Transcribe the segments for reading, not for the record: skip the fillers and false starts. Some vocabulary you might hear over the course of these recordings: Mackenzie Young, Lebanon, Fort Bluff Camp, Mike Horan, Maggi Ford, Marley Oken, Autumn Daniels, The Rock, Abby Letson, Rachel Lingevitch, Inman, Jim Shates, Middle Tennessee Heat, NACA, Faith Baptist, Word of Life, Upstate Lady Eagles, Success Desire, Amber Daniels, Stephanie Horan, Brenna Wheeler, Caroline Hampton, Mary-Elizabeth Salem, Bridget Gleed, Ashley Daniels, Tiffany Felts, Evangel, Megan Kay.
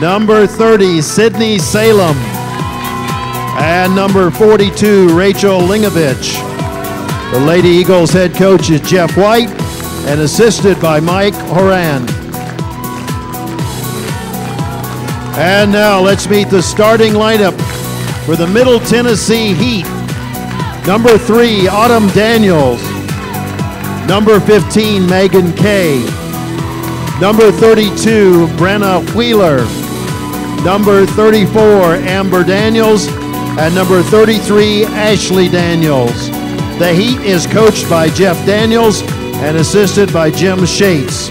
Number 30, Sydney Salem. And number 42, Rachel Lingevitch. The Lady Eagles head coach is Jeff White and assisted by Mike Horan. And now let's meet the starting lineup for the Middle Tennessee Heat. Number 3, Autumn Daniels. Number 15, Megan Kay. Number 32, Brenna Wheeler. Number 34, Amber Daniels. And number 33, Ashley Daniels. The Heat is coached by Jeff Daniels and assisted by Jim Shates.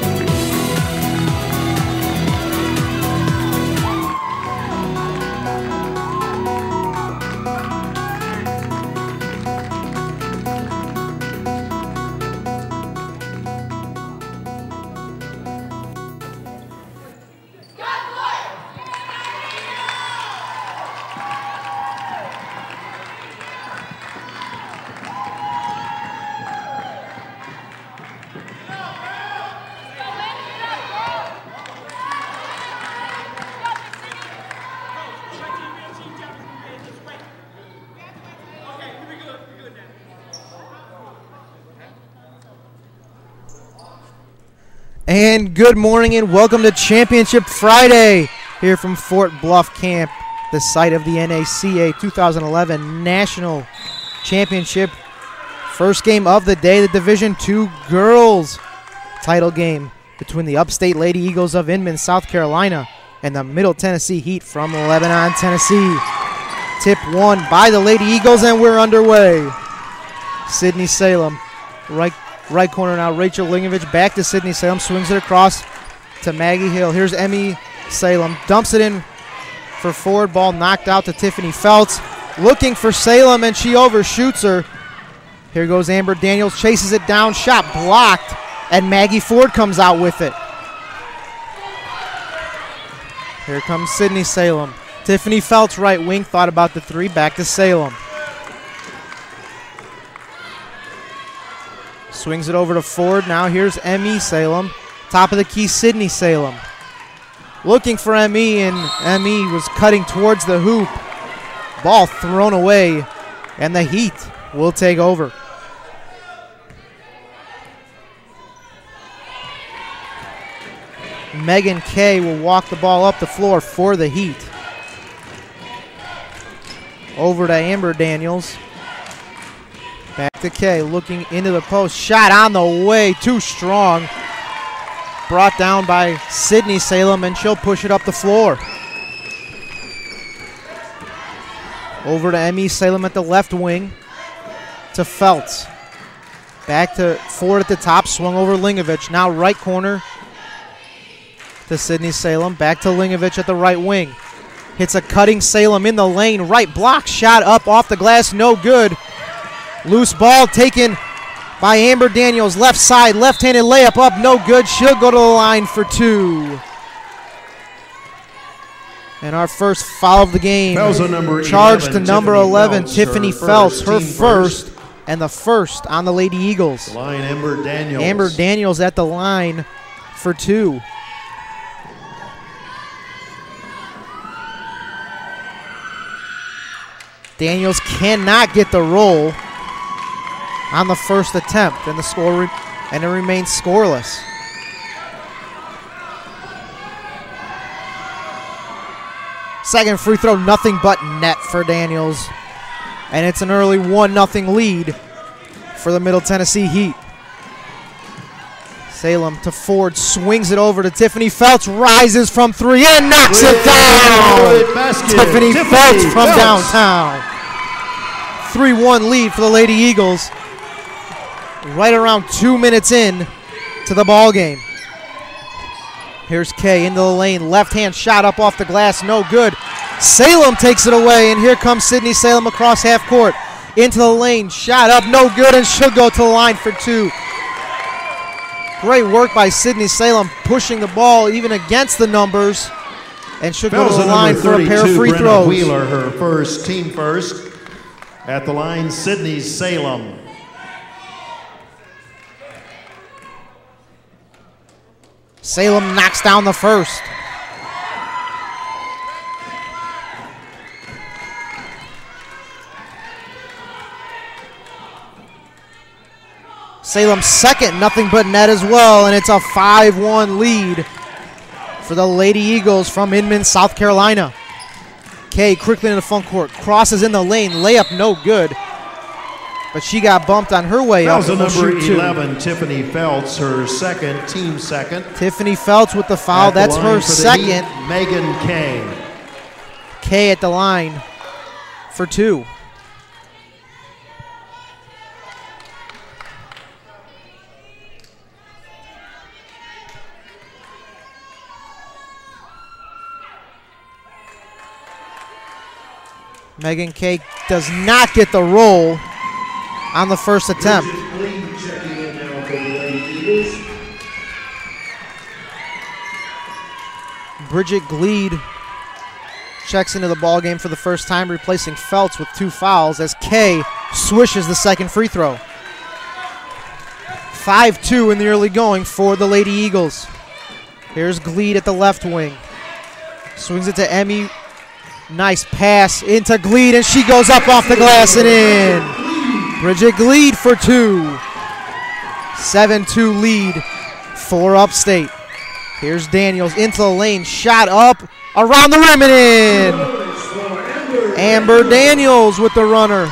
And good morning and welcome to Championship Friday here from Fort Bluff Camp, the site of the NACA 2011 National Championship. First game of the day, the Division II girls title game between the Upstate Lady Eagles of Inman, South Carolina, and the Middle Tennessee Heat from Lebanon, Tennessee. Tip one by the Lady Eagles, and we're underway. Sydney Salem, right corner now, Rachel Lingevitch back to Sydney Salem, swings it across to Maggie Hill. Here's Emmy Salem, dumps it in for Ford, ball knocked out to Tiffany Felts, looking for Salem, and she overshoots her. Here goes Amber Daniels, chases it down, shot blocked, and Maggi Ford comes out with it. Here comes Sydney Salem. Tiffany Felts, right wing, thought about the three, back to Salem. Swings it over to Ford. Now here's M.E. Salem. Top of the key, Sydney Salem. Looking for M.E., and M.E. was cutting towards the hoop. Ball thrown away, and the Heat will take over. Megan Kay will walk the ball up the floor for the Heat. Over to Amber Daniels. Back to Kay, looking into the post. Shot on the way, too strong. Brought down by Sydney Salem, and she'll push it up the floor. Over to M.E. Salem at the left wing to Felts. Back to Ford at the top, swung over Lingevitch. Now right corner to Sydney Salem. Back to Lingevitch at the right wing. Hits a cutting Salem in the lane. Right block, shot up off the glass, no good. Loose ball taken by Amber Daniels. Left side, left-handed layup up, no good. She'll go to the line for two. And our first foul of the game. Charged to number 11, Tiffany Felts, her first, and the first on the Lady Eagles. Line, Amber Daniels. Amber Daniels at the line for two. Daniels cannot get the roll on the first attempt, and the score and it remains scoreless. Second free throw, nothing but net for Daniels, and it's an early 1-0 lead for the Middle Tennessee Heat. Salem to Ford, swings it over to Tiffany Felts, rises from three and knocks it down. Tiffany Felts from downtown. 3-1 lead for the Lady Eagles. Right around 2 minutes in to the ball game. Here's Kay into the lane. Left hand shot up off the glass. No good. Salem takes it away, and here comes Sydney Salem across half court. Into the lane. Shot up. No good, and she'll go to the line for two. Great work by Sydney Salem pushing the ball even against the numbers, and she'll go to the line for a pair of free throws. Wheeler, her first, team first. At the line, Sydney Salem. Salem knocks down the first. Salem's second nothing but net as well, and it's a 5-1 lead for the Lady Eagles from Inman, South Carolina. Kay quickly in the front court, crosses in the lane, layup no good. But she got bumped on her way up. That was the number 11, Tiffany Felts, her second, team second. Tiffany Felts with the foul, that's her second. Megan Kay. Kay at the line for two. Megan Kay does not get the roll on the first attempt. Bridget Gleed checks into the ball game for the first time, replacing Felts with two fouls as Kay swishes the second free throw. 5-2 in the early going for the Lady Eagles. Here's Gleed at the left wing. Swings it to Emmy. Nice pass into Gleed, and she goes up off the glass and in. Bridget Gleed for two. 7-2 lead for Upstate. Here's Daniels into the lane, shot up, around the rim and in. Amber Daniels with the runner,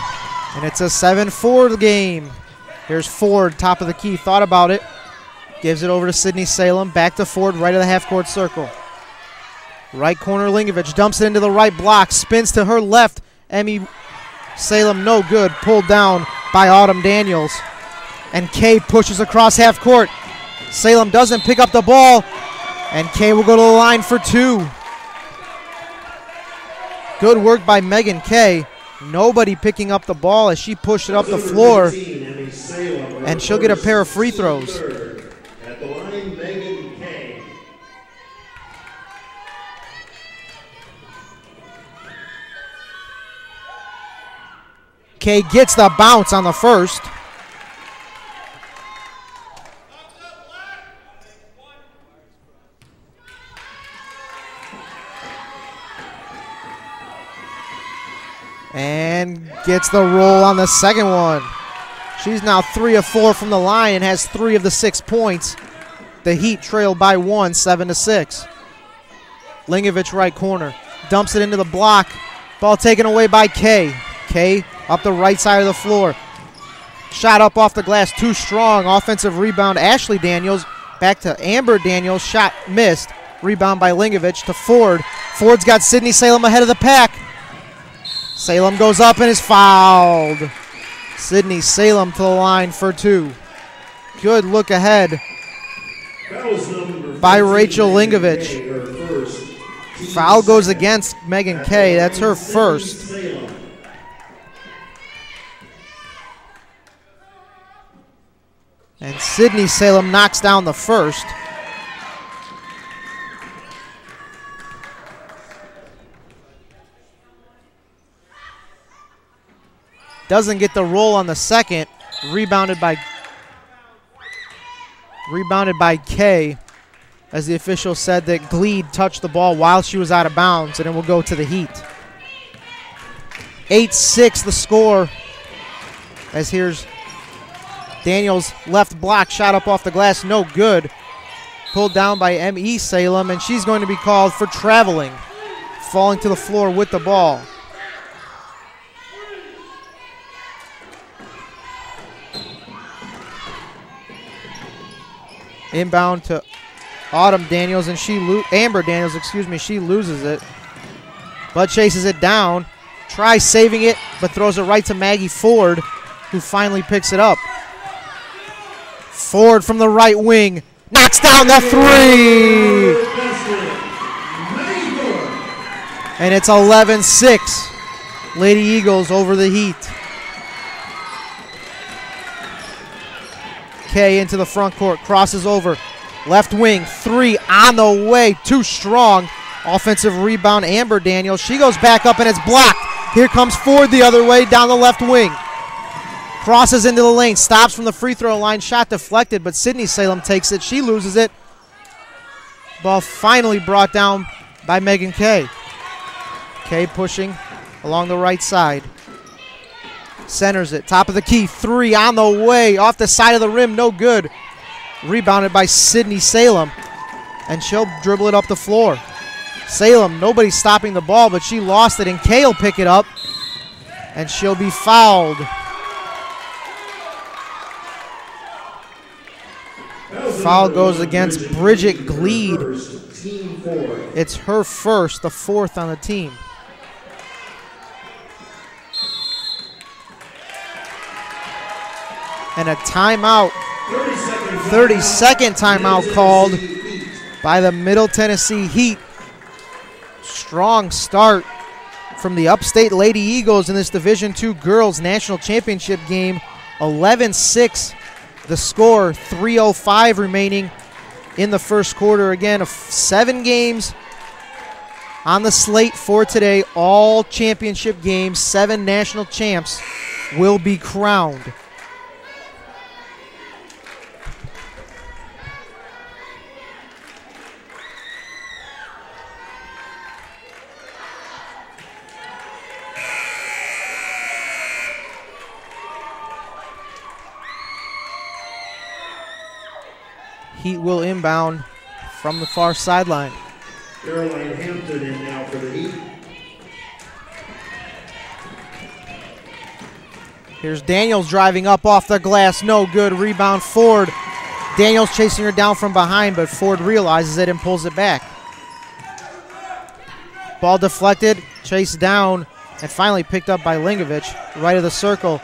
and it's a 7-4 game. Here's Ford, top of the key, thought about it. Gives it over to Sydney Salem, back to Ford, right of the half-court circle. Right corner, Lingevitch dumps it into the right block, spins to her left. Emmy Salem, no good, pulled down by Autumn Daniels. And Kay pushes across half court. Salem doesn't pick up the ball, and Kay will go to the line for two. Good work by Megan Kay. Nobody picking up the ball as she pushed it up the floor, and she'll get a pair of free throws. Kay gets the bounce on the first. And gets the roll on the second one. She's now 3 of 4 from the line and has 3 of the 6 points. The Heat trail by one, 7-6. Lingevitch right corner. Dumps it into the block. Ball taken away by Kay. Kay up the right side of the floor. Shot up off the glass, too strong. Offensive rebound, Ashley Daniels. Back to Amber Daniels, shot missed. Rebound by Lingevitch to Ford. Ford's got Sydney Salem ahead of the pack. Salem goes up and is fouled. Sydney Salem to the line for two. Good look ahead by Rachel Lingevitch. Foul goes against Megan Kay, that's her first. And Sydney Salem knocks down the first. Doesn't get the roll on the second. Rebounded by Kay, as the official said that Gleed touched the ball while she was out of bounds, and it will go to the Heat. 8-6 the score, as here's Daniels, left block, shot up off the glass, no good. Pulled down by M.E. Salem, and she's going to be called for traveling, falling to the floor with the ball. Inbound to Autumn Daniels, and Amber Daniels, she loses it. Bud chases it down, tries saving it, but throws it right to Maggi Ford, who finally picks it up. Ford from the right wing knocks down the three, and it's 11-6 Lady Eagles over the Heat. Kay into the front court, crosses over left wing, three on the way, too strong. Offensive rebound, Amber Daniels, she goes back up and it's blocked. Here comes Ford the other way down the left wing. Crosses into the lane, stops from the free throw line, shot deflected, but Sydney Salem takes it. She loses it. Ball finally brought down by Megan Kay. Kay pushing along the right side. Centers it. Top of the key. Three on the way. Off the side of the rim. No good. Rebounded by Sydney Salem. And she'll dribble it up the floor. Salem, nobody's stopping the ball, but she lost it. And Kay will pick it up. And she'll be fouled. Foul goes against Bridget Gleed. It's her first, the fourth on the team. And a timeout, 32nd timeout called by the Middle Tennessee Heat. Strong start from the Upstate Lady Eagles in this Division II Girls National Championship game. 11-6 the score, 3:05 remaining in the first quarter. Again, 7 games on the slate for today, all championship games. 7 national champs will be crowned. Heat will inbound from the far sideline. Caroline Hampton in now for the Heat. Here's Daniels driving up off the glass. No good. Rebound Ford. Daniels chasing her down from behind, but Ford realizes it and pulls it back. Ball deflected, chased down, and finally picked up by Lingevitch. Right of the circle,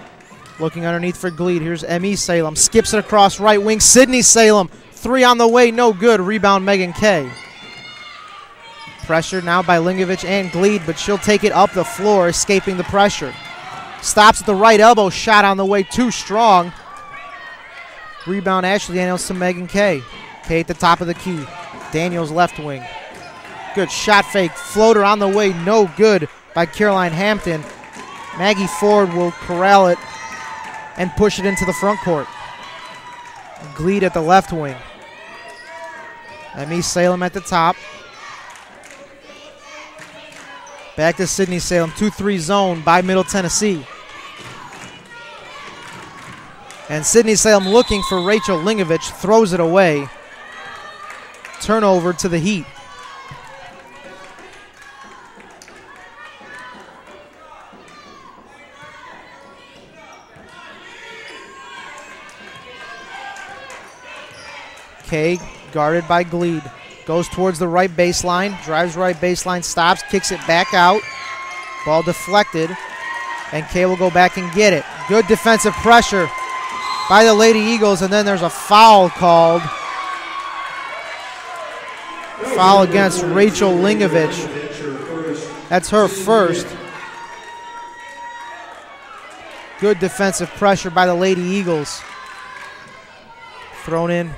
looking underneath for Gleed. Here's M.E. Salem. Skips it across right wing. Sydney Salem. Three on the way, no good. Rebound Megan Kay. Pressured now by Lingevitch and Gleed, but she'll take it up the floor, escaping the pressure. Stops at the right elbow, shot on the way, too strong. Rebound Ashley Daniels to Megan Kay. Kay at the top of the key. Daniels left wing. Good shot fake. Floater on the way, no good by Caroline Hampton. Maggi Ford will corral it and push it into the front court. Gleed at the left wing. M.E. Salem at the top. Back to Sydney Salem. 2-3 zone by Middle Tennessee. And Sydney Salem looking for Rachel Lingevitch. Throws it away. Turnover to the Heat. Kay guarded by Gleed. Goes towards the right baseline. Drives right baseline. Stops. Kicks it back out. Ball deflected. And Kay will go back and get it. Good defensive pressure by the Lady Eagles. And then there's a foul called. Foul against Rachel Lingevitch. That's her first. Good defensive pressure by the Lady Eagles. Thrown in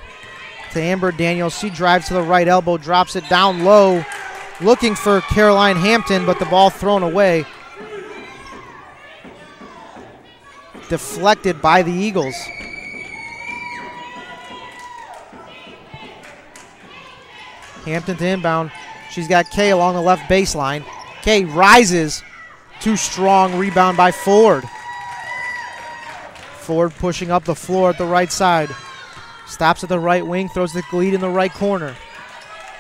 to Amber Daniels. She drives to the right elbow, drops it down low, looking for Caroline Hampton, but the ball thrown away. Deflected by the Eagles. Hampton to inbound. She's got Kay along the left baseline. Kay rises. Too strong. Rebound by Ford. Ford pushing up the floor at the right side. Stops at the right wing, throws the lead in the right corner.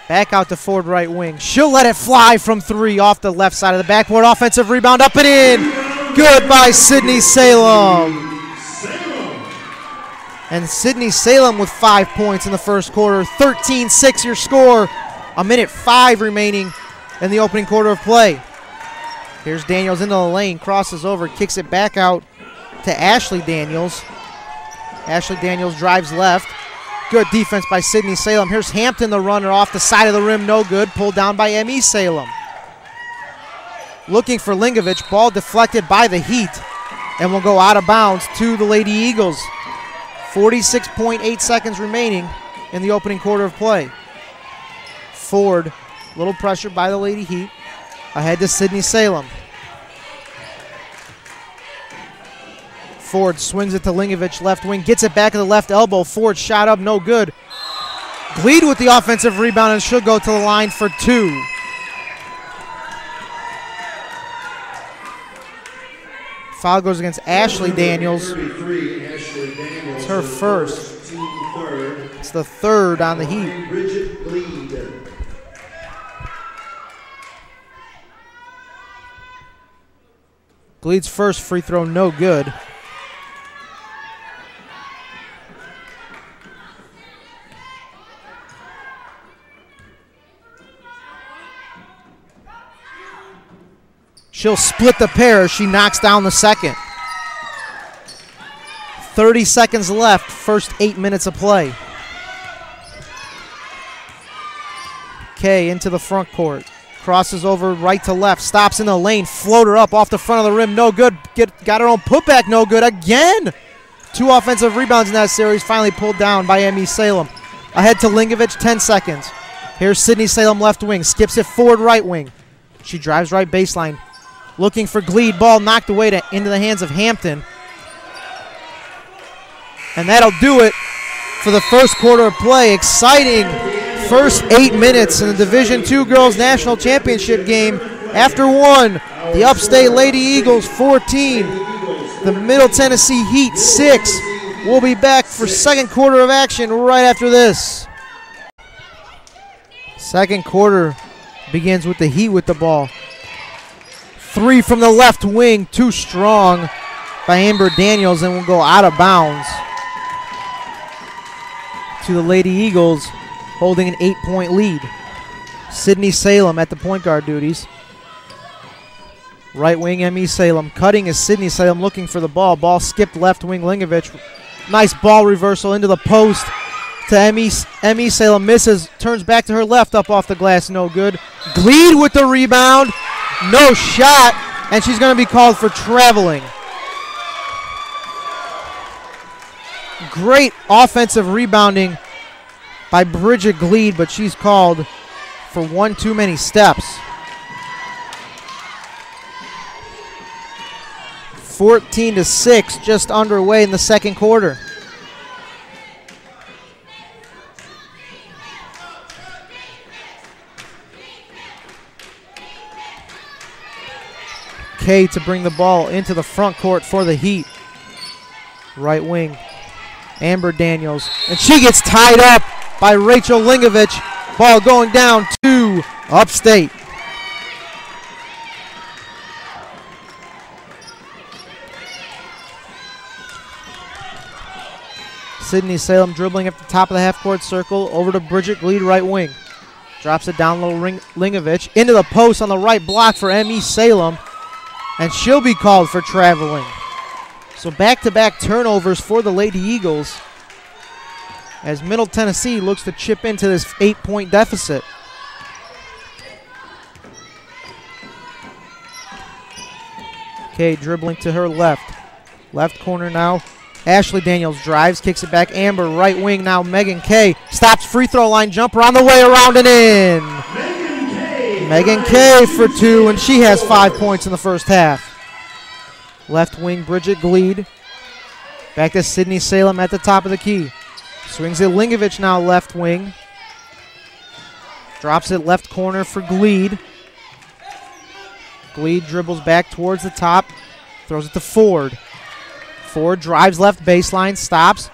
Back out to Ford right wing. She'll let it fly from three off the left side of the backboard. Offensive rebound up and in. Good by Sydney Salem. And Sydney Salem with 5 points in the first quarter. 13-6 your score. 1:05 remaining in the opening quarter of play. Here's Daniels into the lane, crosses over, kicks it back out to Ashley Daniels. Ashley Daniels drives left. Good defense by Sydney Salem. Here's Hampton, the runner, off the side of the rim. No good. Pulled down by M.E. Salem. Looking for Lingevitch. Ball deflected by the Heat and will go out of bounds to the Lady Eagles. 46.8 seconds remaining in the opening quarter of play. Ford, little pressure by the Lady Heat. Ahead to Sydney Salem. Ford swings it to Lingevitch, left wing, gets it back at the left elbow. Ford shot up, no good. Gleed with the offensive rebound and should go to the line for 2. Foul goes against Ashley Daniels. It's her first. It's the third on the Heat. Glead's first free throw, no good. She'll split the pair as she knocks down the second. 30 seconds left, first 8 minutes of play. Kay into the front court. Crosses over right to left, stops in the lane, floater up off the front of the rim, no good. Got her own putback, no good again. Two offensive rebounds in that series, finally pulled down by M.E. Salem. Ahead to Lingevitch, 10 seconds. Here's Sydney Salem, left wing, skips it forward, right wing. She drives right baseline, looking for Glead, ball knocked away into the hands of Hampton. And that'll do it for the first quarter of play. Exciting first 8 minutes in the Division II Girls National Championship game. After one, the Upstate Lady Eagles 14, the Middle Tennessee Heat 6. We'll be back for second quarter of action right after this. Second quarter begins with the Heat with the ball. Three from the left wing, too strong by Amber Daniels, and will go out of bounds to the Lady Eagles, holding an 8-point lead. Sydney Salem at the point guard duties. Right wing, M.E. Salem. Cutting is Sydney Salem, looking for the ball. Ball skipped left wing, Lingevitch. Nice ball reversal into the post to M.E. Salem. Misses, turns back to her left, up off the glass, no good. Glead with the rebound, no shot, and she's going to be called for traveling. Great offensive rebounding by Bridget Glead, but she's called for one too many steps. 14-6, just underway in the second quarter. Kay to bring the ball into the front court for the Heat. Right wing, Amber Daniels, and she gets tied up by Rachel Lingevitch. Ball going down to Upstate. Sydney Salem dribbling up the top of the half-court circle, over to Bridget Glead, right wing. Drops it down low, Lingevitch, into the post on the right block for M.E. Salem, and she'll be called for traveling. So back-to-back turnovers for the Lady Eagles, as Middle Tennessee looks to chip into this 8-point deficit. Kay dribbling to her left. Left corner now. Ashley Daniels drives, kicks it back. Amber, right wing now. Megan Kay stops, free throw line jumper on the way, around and in. Megan Kay for two, and she has 5 points in the first half. Left wing, Bridget Glead. Back to Sydney Salem at the top of the key. Swings it, Lingevitch now left wing. Drops it left corner for Glead. Glead dribbles back towards the top. Throws it to Ford. Ford drives left baseline, stops.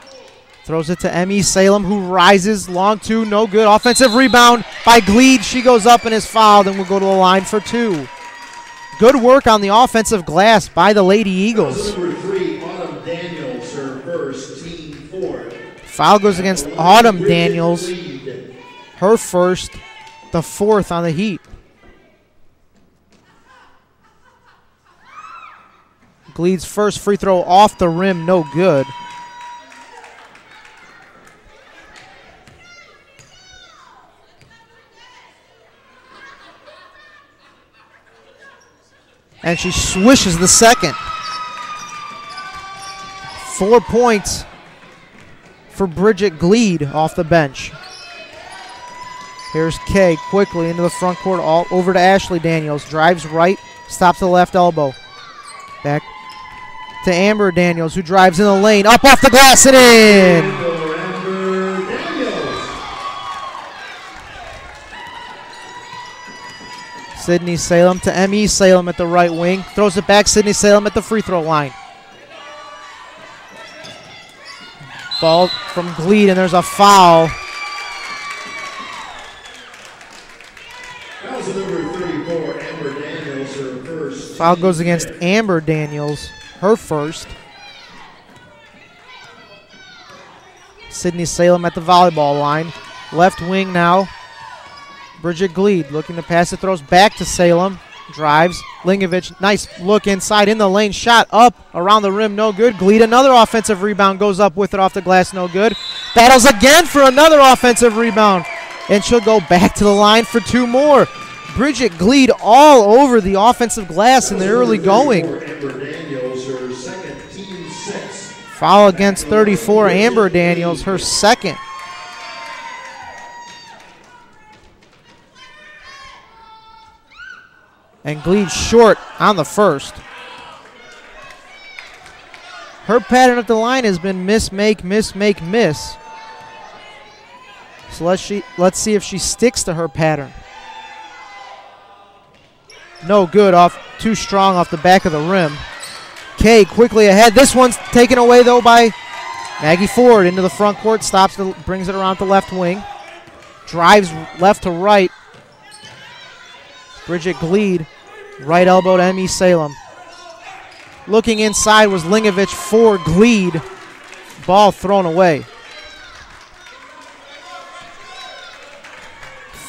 Throws it to M.E. Salem, who rises. Long two, no good. Offensive rebound by Glead. She goes up and is fouled, and will go to the line for two. Good work on the offensive glass by the Lady Eagles. Foul goes against Autumn Daniels, her first, the fourth on the Heat. Glead's first free throw off the rim, no good. And she swishes the second. 4 points for Bridget Glead off the bench. Here's Kay quickly into the front court, all over to Ashley Daniels. Drives right, stops the left elbow. Back to Amber Daniels, who drives in the lane, up off the glass and in. Sydney Salem to M.E. Salem at the right wing. Throws it back, Sydney Salem at the free throw line. Ball from Gleed, and there's a foul. Foul goes against Amber Daniels, her first. Sydney Salem at the volleyball line. Left wing now. Bridget Gleed looking to pass it, throws back to Salem. Drives. Lingevitch, nice look inside in the lane. Shot up around the rim, no good. Gleed, another offensive rebound, goes up with it off the glass, no good. Battles again for another offensive rebound. And she'll go back to the line for two more. Bridget Gleed all over the offensive glass in the early going. Foul against 34, Amber Daniels, her second. And Gleed short on the first. Her pattern at the line has been miss, make, miss, make, miss. So let's see if she sticks to her pattern. No good, off too strong off the back of the rim. Kay quickly ahead. This one's taken away though by Maggi Ford into the front court. Stops, brings it around the left wing. Drives left to right. Bridget Gleed, right elbow to Emmy Salem. Looking inside was Lingevitch for Gleed. Ball thrown away.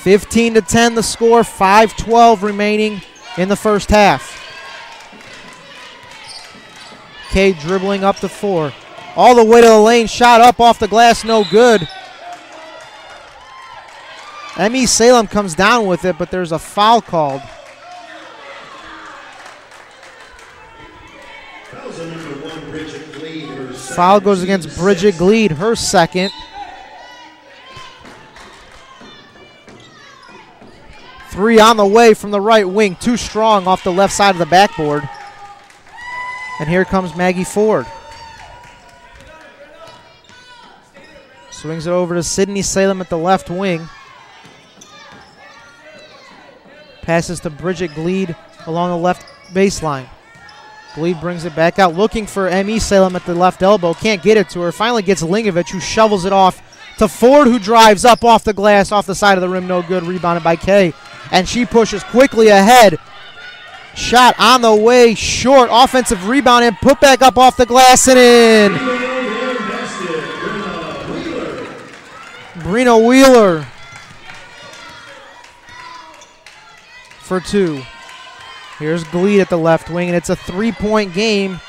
15-10 the score, 5:12 remaining in the first half. Kay dribbling up to four. All the way to the lane, shot up off the glass, no good. Emmy Salem comes down with it, but there's a foul called. Foul goes against Bridget Gleed, her second. Three on the way from the right wing, too strong off the left side of the backboard. And here comes Maggi Ford. Swings it over to Sydney Salem at the left wing. Passes to Bridget Gleed along the left baseline. Gleed brings it back out, looking for M.E. Salem at the left elbow. Can't get it to her. Finally gets Lingevitch, who shovels it off to Ford, who drives up off the glass, off the side of the rim, no good. Rebounded by Kay. And she pushes quickly ahead. Shot on the way, short. Offensive rebound and put back up off the glass and in. Breena Wheeler for two. Here's Gleed at the left wing, and it's a three-point game.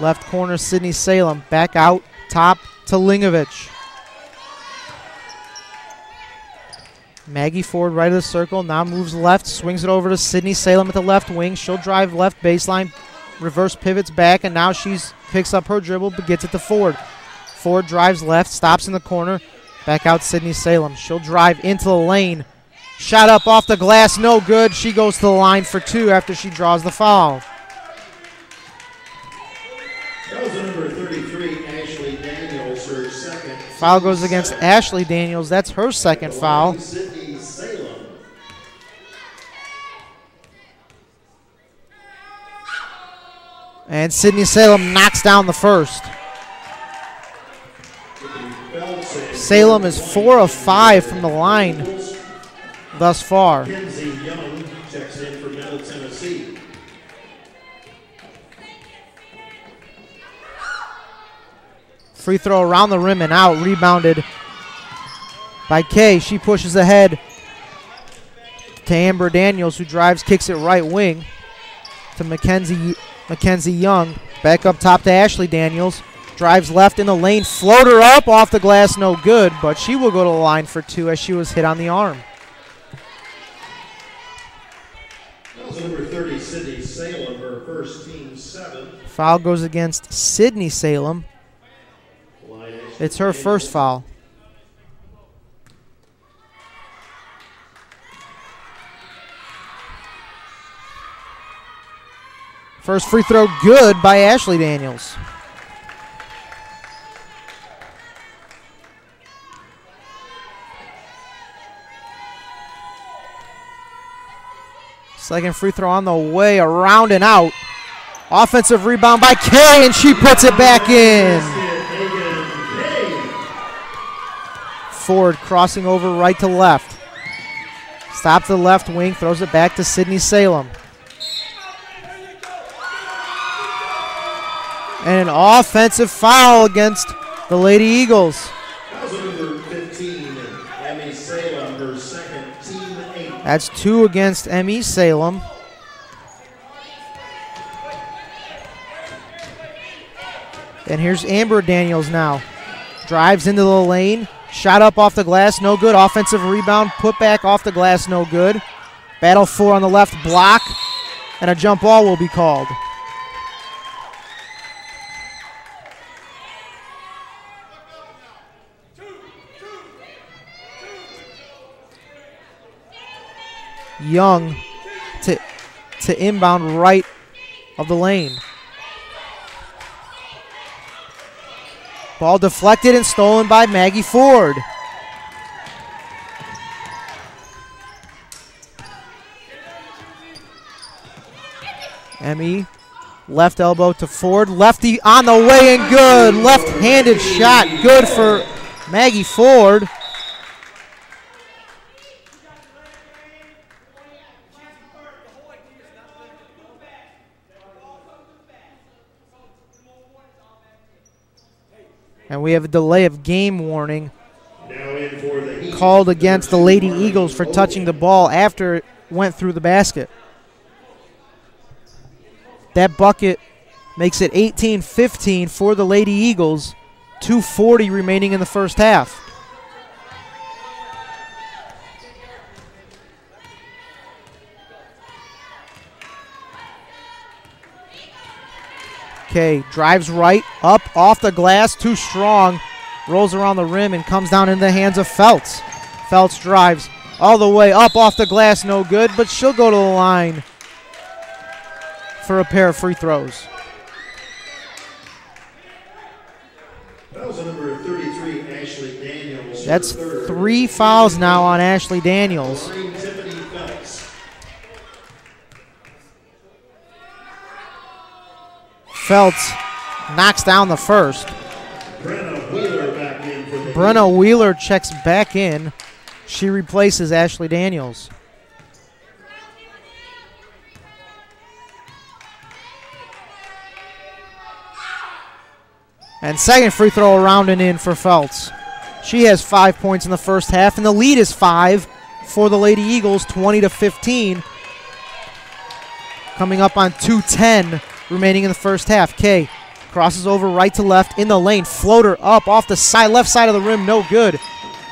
Left corner, Sydney Salem. Back out top to Lingevitch. Maggi Ford right of the circle, now moves left, swings it over to Sydney Salem at the left wing. She'll drive left baseline, reverse pivots back, and now she picks up her dribble but gets it to Ford. Ford drives left, stops in the corner, back out Sydney Salem. She'll drive into the lane. Shot up off the glass, no good. She goes to the line for two after she draws the foul. That was number 33, Ashley Daniels, her second. Foul goes against Ashley Daniels. That's her second foul. And Sydney Salem knocks down the first. Salem is 4 of 5 from the line thus far. Kenzie Young checks in for Middle Tennessee. Free throw around the rim and out, rebounded by Kay. She pushes ahead to Amber Daniels, who drives, kicks it right wing to Mackenzie Young. Back up top to Ashley Daniels. Drives left in the lane. Floater up off the glass. No good. But she will go to the line for two as she was hit on the arm. That was number 30, Sydney Salem, her first team 7. Foul goes against Sydney Salem. It's her first foul. First free throw good by Ashley Daniels. Second free throw on the way, around and out. Offensive rebound by Kay, and she puts it back in. Ford crossing over right to left. Stops the left wing, throws it back to Sydney Salem. And an offensive foul against the Lady Eagles. That's two against M.E. Salem. And here's Amber Daniels now. Drives into the lane. Shot up off the glass, no good. Offensive rebound, put back off the glass, no good. Battle four on the left block. And a jump ball will be called. Young to inbound right of the lane. Ball deflected and stolen by Maggi Ford. Emmy, left elbow to Ford. Lefty on the way and good. Left-handed shot. Good for Maggi Ford. And we have a delay of game warning called against the Lady Eagles for touching the ball after it went through the basket. That bucket makes it 18-15 for the Lady Eagles, 2:40 remaining in the first half. Okay, drives right, up, off the glass, too strong. Rolls around the rim and comes down in the hands of Felts. Felts drives all the way up, off the glass, no good, but she'll go to the line for a pair of free throws. That was number 33, Ashley Daniels. That's three fouls now on Ashley Daniels. Felts knocks down the first. Brenna Wheeler checks back in. She replaces Ashley Daniels. And second free throw around and in for Felts. She has 5 points in the first half, and the lead is 5 for the Lady Eagles, 20-15. Coming up on 2:10. Remaining in the first half. Kay crosses over right to left in the lane. Floater up off the side, left side of the rim. No good.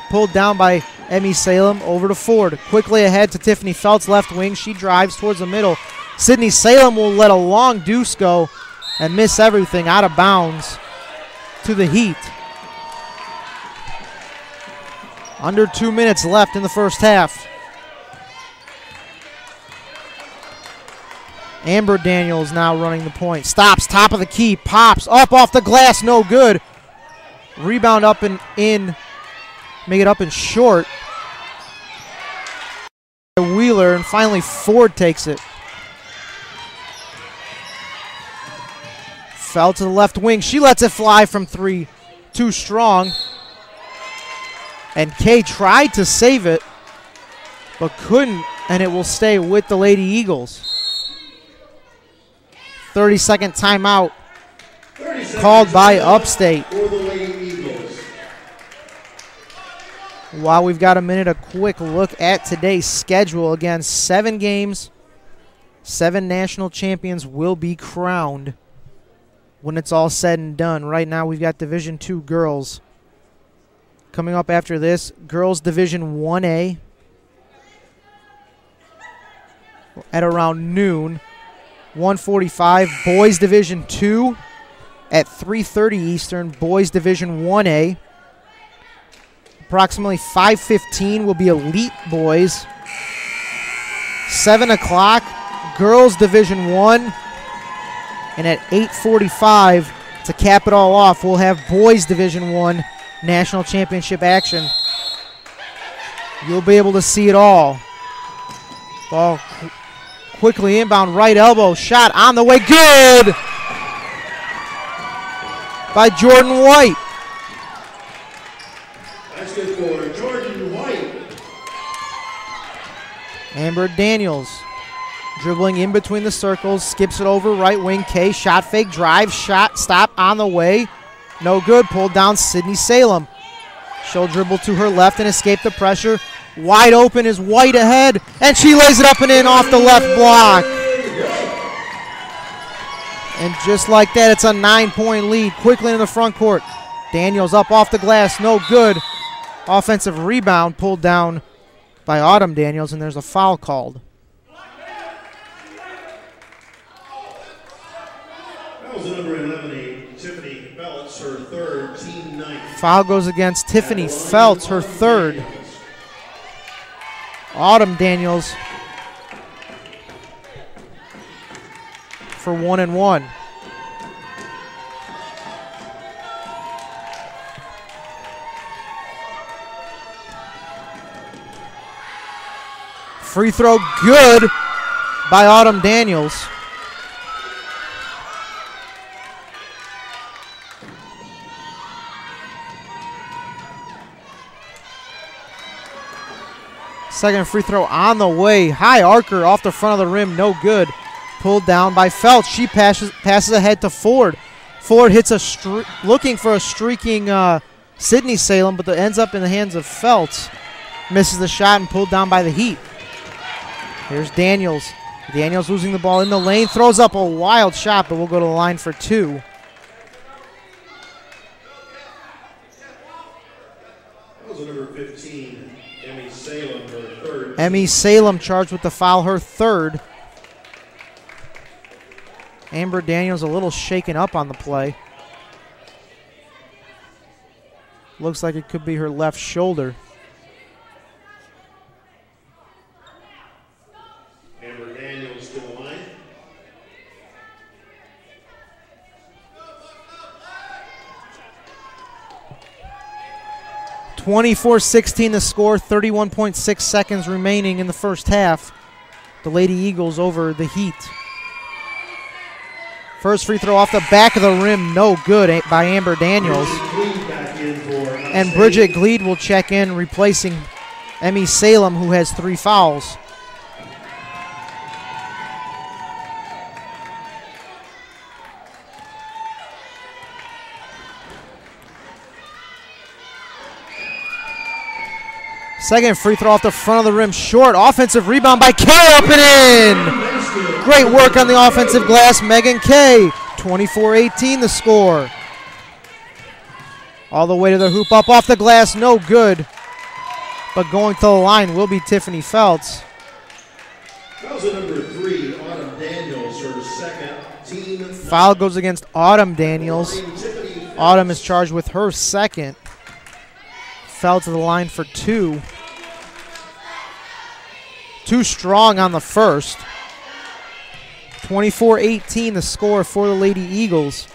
Pulled down by Emmy Salem over to Ford. Quickly ahead to Tiffany Felts, left wing. She drives towards the middle. Sydney Salem will let a long deuce go and miss everything out of bounds to the Heat. Under 2 minutes left in the first half. Amber Daniels now running the point. Stops, top of the key, pops, up off the glass, no good. Rebound up and in, make it up and short. Wheeler, and finally Ford takes it. Fell to the left wing. She lets it fly from three, too strong. And Kay tried to save it, but couldn't, and it will stay with the Lady Eagles. 30-second timeout called by Upstate. While we've got a minute, a quick look at today's schedule. Again, 7 games, 7 national champions will be crowned when it's all said and done. Right now we've got Division II girls. Coming up after this, girls Division 1A at around noon. 1:45, boys Division 2 at 3:30 Eastern, boys Division 1A. Approximately 5:15 will be elite boys. 7 o'clock, girls Division 1. And at 8:45, to cap it all off, we'll have boys Division 1 national championship action. You'll be able to see it all. Ball Quickly inbound, right elbow shot on the way. Good by Jordan White. Basket for Jordan White. Amber Daniels dribbling in between the circles, skips it over right wing. K shot fake, drive shot, stop on the way. No good, pulled down Sydney Salem. She'll dribble to her left and escape the pressure. Wide open is White ahead, and she lays it up and in off the left block. And just like that, it's a 9-point lead. Quickly in the front court. Daniels up off the glass, no good. Offensive rebound pulled down by Autumn Daniels, and there's a foul called. That was number 11, Tiffany Felts, her third, team ninth. Foul goes against Tiffany Felts, her third. Autumn Daniels for 1-and-1. Free throw good by Autumn Daniels. Second free throw on the way. High archer off the front of the rim, no good. Pulled down by Feltz. She passes ahead to Ford. Ford hits a looking for a streaking Sydney Salem, but ends up in the hands of Feltz. Misses the shot and pulled down by the Heat. Here's Daniels. Daniels losing the ball in the lane. Throws up a wild shot, but will go to the line for two. That was number 15. Emmy Salem charged with the foul, her third. Amber Daniels a little shaken up on the play. Looks like it could be her left shoulder. Amber Daniels to the line. No. 24-16 the score, 31.6 seconds remaining in the first half. The Lady Eagles over the Heat. First free throw off the back of the rim, no good by Amber Daniels. And Bridget Gleed will check in, replacing Emmy Salem, who has three fouls. Second free throw off the front of the rim, short. Offensive rebound by Kay, up and in. Great work on the offensive glass, Megan Kay. 24-18 the score. All the way to the hoop, up off the glass, no good. But going to the line will be Tiffany Felts. Foul's at number 3, Autumn Daniels, her second, team. Foul goes against Autumn Daniels. Autumn is charged with her second. Fell to the line for two. Too strong on the first. 24-18 the score for the Lady Eagles.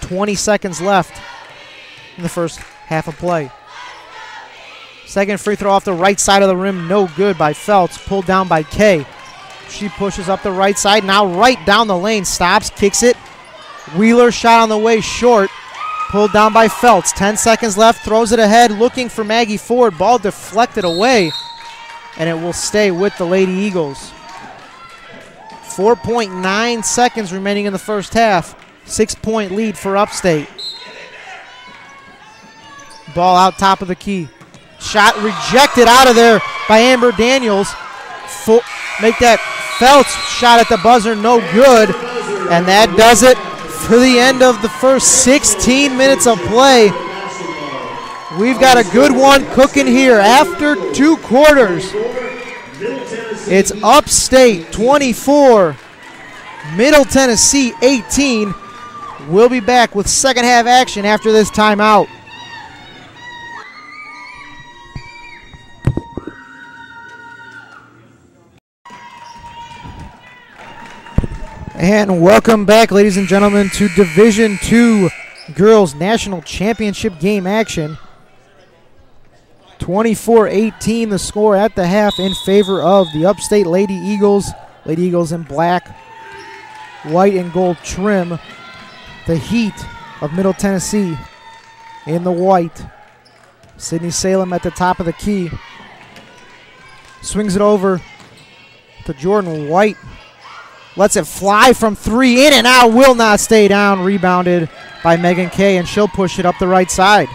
20 seconds left in the first half of play. Second free throw off the right side of the rim, no good by Feltz, pulled down by Kay. She pushes up the right side, now right down the lane, stops, kicks it. Wheeler shot on the way, short. Pulled down by Feltz. 10 seconds left. Throws it ahead, looking for Maggi Ford. Ball deflected away, and it will stay with the Lady Eagles. 4.9 seconds remaining in the first half. 6-point lead for Upstate. Ball out top of the key. Shot rejected out of there by Amber Daniels. Make that Feltz shot at the buzzer, no good, and that does it. For the end of the first 16 minutes of play, we've got a good one cooking here. After two quarters, it's Upstate 24, Middle Tennessee 18. We'll be back with second half action after this timeout. And welcome back, ladies and gentlemen, to Division II Girls National Championship game action. 24-18 the score at the half in favor of the Upstate Lady Eagles Lady Eagles in black, white and gold trim. The Heat of Middle Tennessee in the white. Sydney Salem at the top of the key. Swings it over to Jordan White. Lets it fly from three, in and out, will not stay down. Rebounded by Megan Kay, and she'll push it up the right side.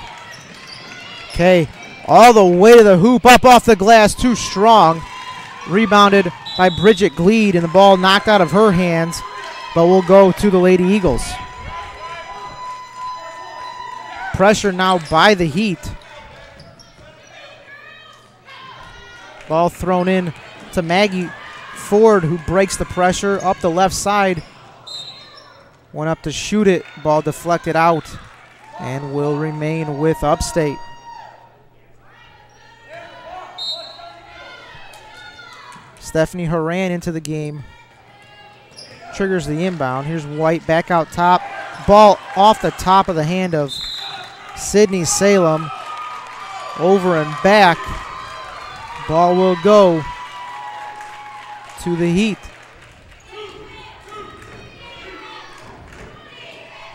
Kay all the way to the hoop, up off the glass, too strong. Rebounded by Bridget Gleed, and the ball knocked out of her hands, but will go to the Lady Eagles. Pressure now by the Heat. Ball thrown in to Maggi Ford, who breaks the pressure up the left side. Went up to shoot it. Ball deflected out and will remain with Upstate. Stephanie Horan into the game. Triggers the inbound. Here's White back out top. Ball off the top of the hand of Sydney Salem. Over and back. Ball will go to the Heat.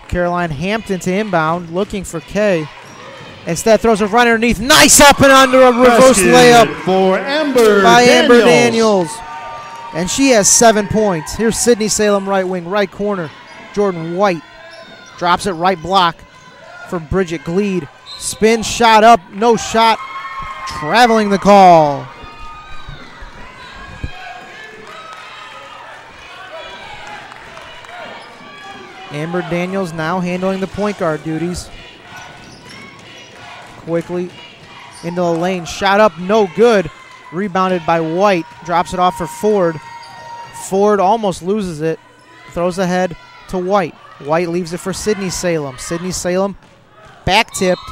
Caroline Hampton to inbound, looking for Kay. Instead throws it right underneath. Nice up and under, a reverse layup for Amber Daniels. And she has 7 points. Here's Sydney Salem, right wing, right corner. Jordan White drops it right block for Bridget Gleed. Spin shot up, no shot. Traveling the call. Amber Daniels now handling the point guard duties. Quickly into the lane. Shot up, no good. Rebounded by White. Drops it off for Ford. Ford almost loses it. Throws ahead to White. White leaves it for Sydney Salem. Sydney Salem back tipped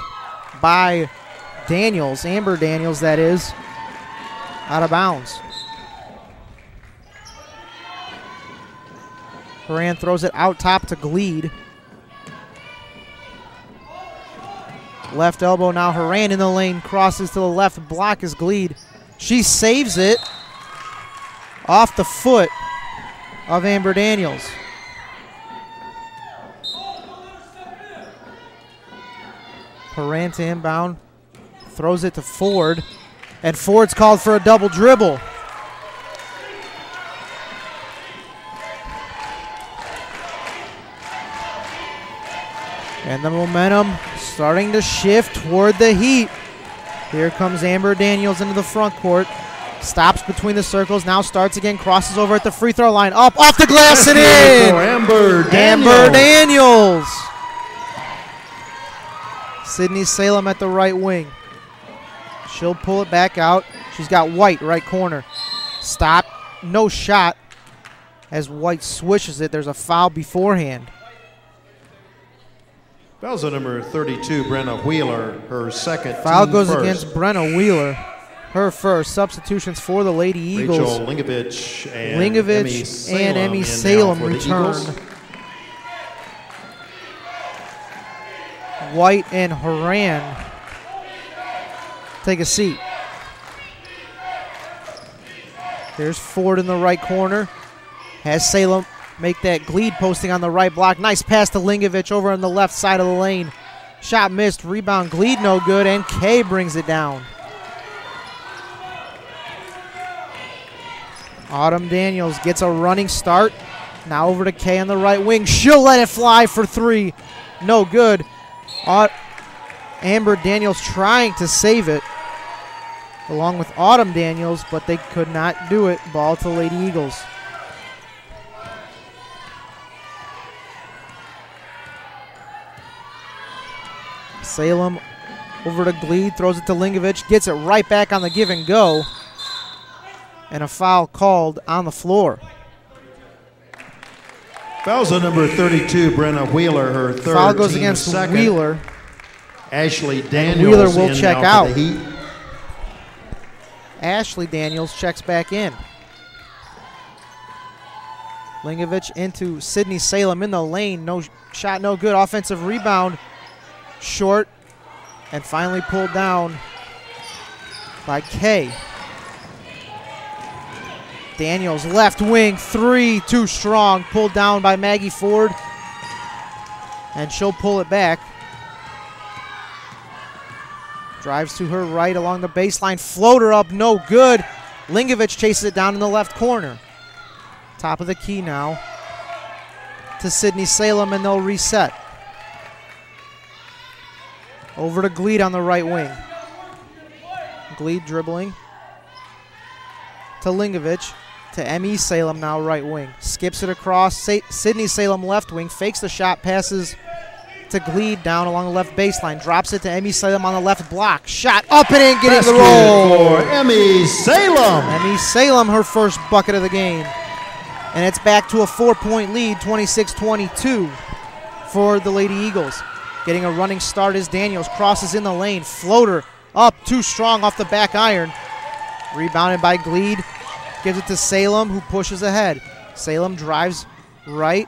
by Daniels, Amber Daniels, that is, out of bounds. Horan throws it out top to Gleed. Left elbow now, Horan in the lane, crosses to the left, block is Gleed. She saves it off the foot of Amber Daniels. Horan to inbound. Throws it to Ford, and Ford's called for a double dribble. And the momentum starting to shift toward the Heat. Here comes Amber Daniels into the front court. Stops between the circles, now starts again, crosses over at the free throw line. Up, off the glass and in! Amber Daniels! Sydney Salem at the right wing. She'll pull it back out. She's got White, right corner. Stop, no shot. As White swishes it, there's a foul beforehand. Foul's on number 32, Brenna Wheeler, her second. Foul goes first against Brenna Wheeler, her first. Substitutions for the Lady Eagles. Rachel Lingevitch and Emmy Salem return. White and Horan take a seat. There's Ford in the right corner. Has Salem make that Gleed posting on the right block. Nice pass to Lingevitch over on the left side of the lane. Shot missed. Rebound Gleed no good. And Kay brings it down. Autumn Daniels gets a running start. Now over to Kay on the right wing. She'll let it fly for three. No good. Amber Daniels trying to save it along with Autumn Daniels, but they could not do it. Ball to Lady Eagles. Salem over to Gleed, throws it to Lingevitch, gets it right back on the give and go, and a foul called on the floor. Foul's on number 32, Brenna Wheeler, her third. Foul goes against second. Wheeler. Ashley Daniels. Wheeler will check out. The Heat. Ashley Daniels checks back in. Lingevitch into Sydney Salem in the lane. No shot, no good. Offensive rebound, short, and finally pulled down by Kay. Daniels, left wing, three, too strong. Pulled down by Maggi Ford. And she'll pull it back. Drives to her right along the baseline. Floater up, no good. Lingevitch chases it down in the left corner. Top of the key now to Sydney Salem, and they'll reset. Over to Gleed on the right wing. Gleed dribbling to Lingevitch, to M.E. Salem now right wing. Skips it across, Sydney Salem left wing, fakes the shot, passes to Gleed down along the left baseline, drops it to Emmy Salem on the left block. Shot up and in, getting the roll. Emmy Salem. Emmy Salem, her first bucket of the game. And it's back to a 4-point lead, 26-22 for the Lady Eagles. Getting a running start as Daniels crosses in the lane. Floater up, too strong off the back iron. Rebounded by Gleed. Gives it to Salem, who pushes ahead. Salem drives right.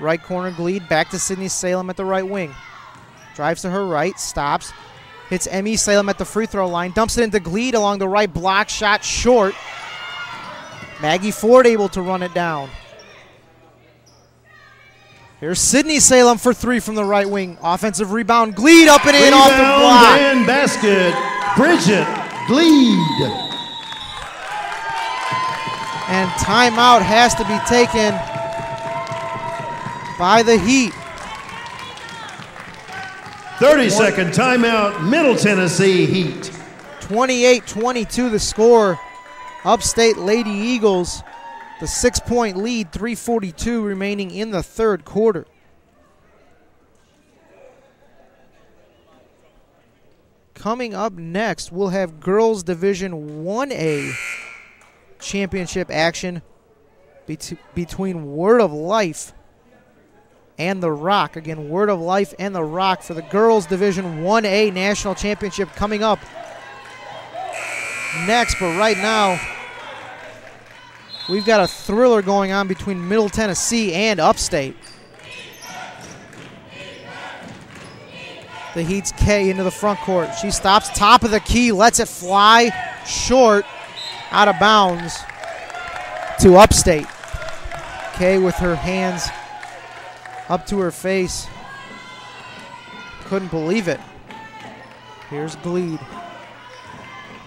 Right corner Gleed, back to Sydney Salem at the right wing. Drives to her right, stops. Hits Emmy Salem at the free throw line. Dumps it into Gleed along the right block, shot short. Maggi Ford able to run it down. Here's Sydney Salem for three from the right wing. Offensive rebound, Gleed up and in off the block. And basket, Bridget Gleed. And timeout has to be taken by the Heat. 30-second timeout, Middle Tennessee Heat. 28-22 the score. Upstate Lady Eagles, the 6-point lead, 3:42 remaining in the third quarter. Coming up next, we'll have girls Division 1A championship action between Word of Life and The Rock. Again, Word of Life and The Rock for the girls Division 1A National Championship coming up next. But right now, we've got a thriller going on between Middle Tennessee and Upstate. The Heat's K into the front court. She stops, top of the key, lets it fly short, out of bounds to Upstate. K with her hands up to her face. Couldn't believe it. Here's Gleed.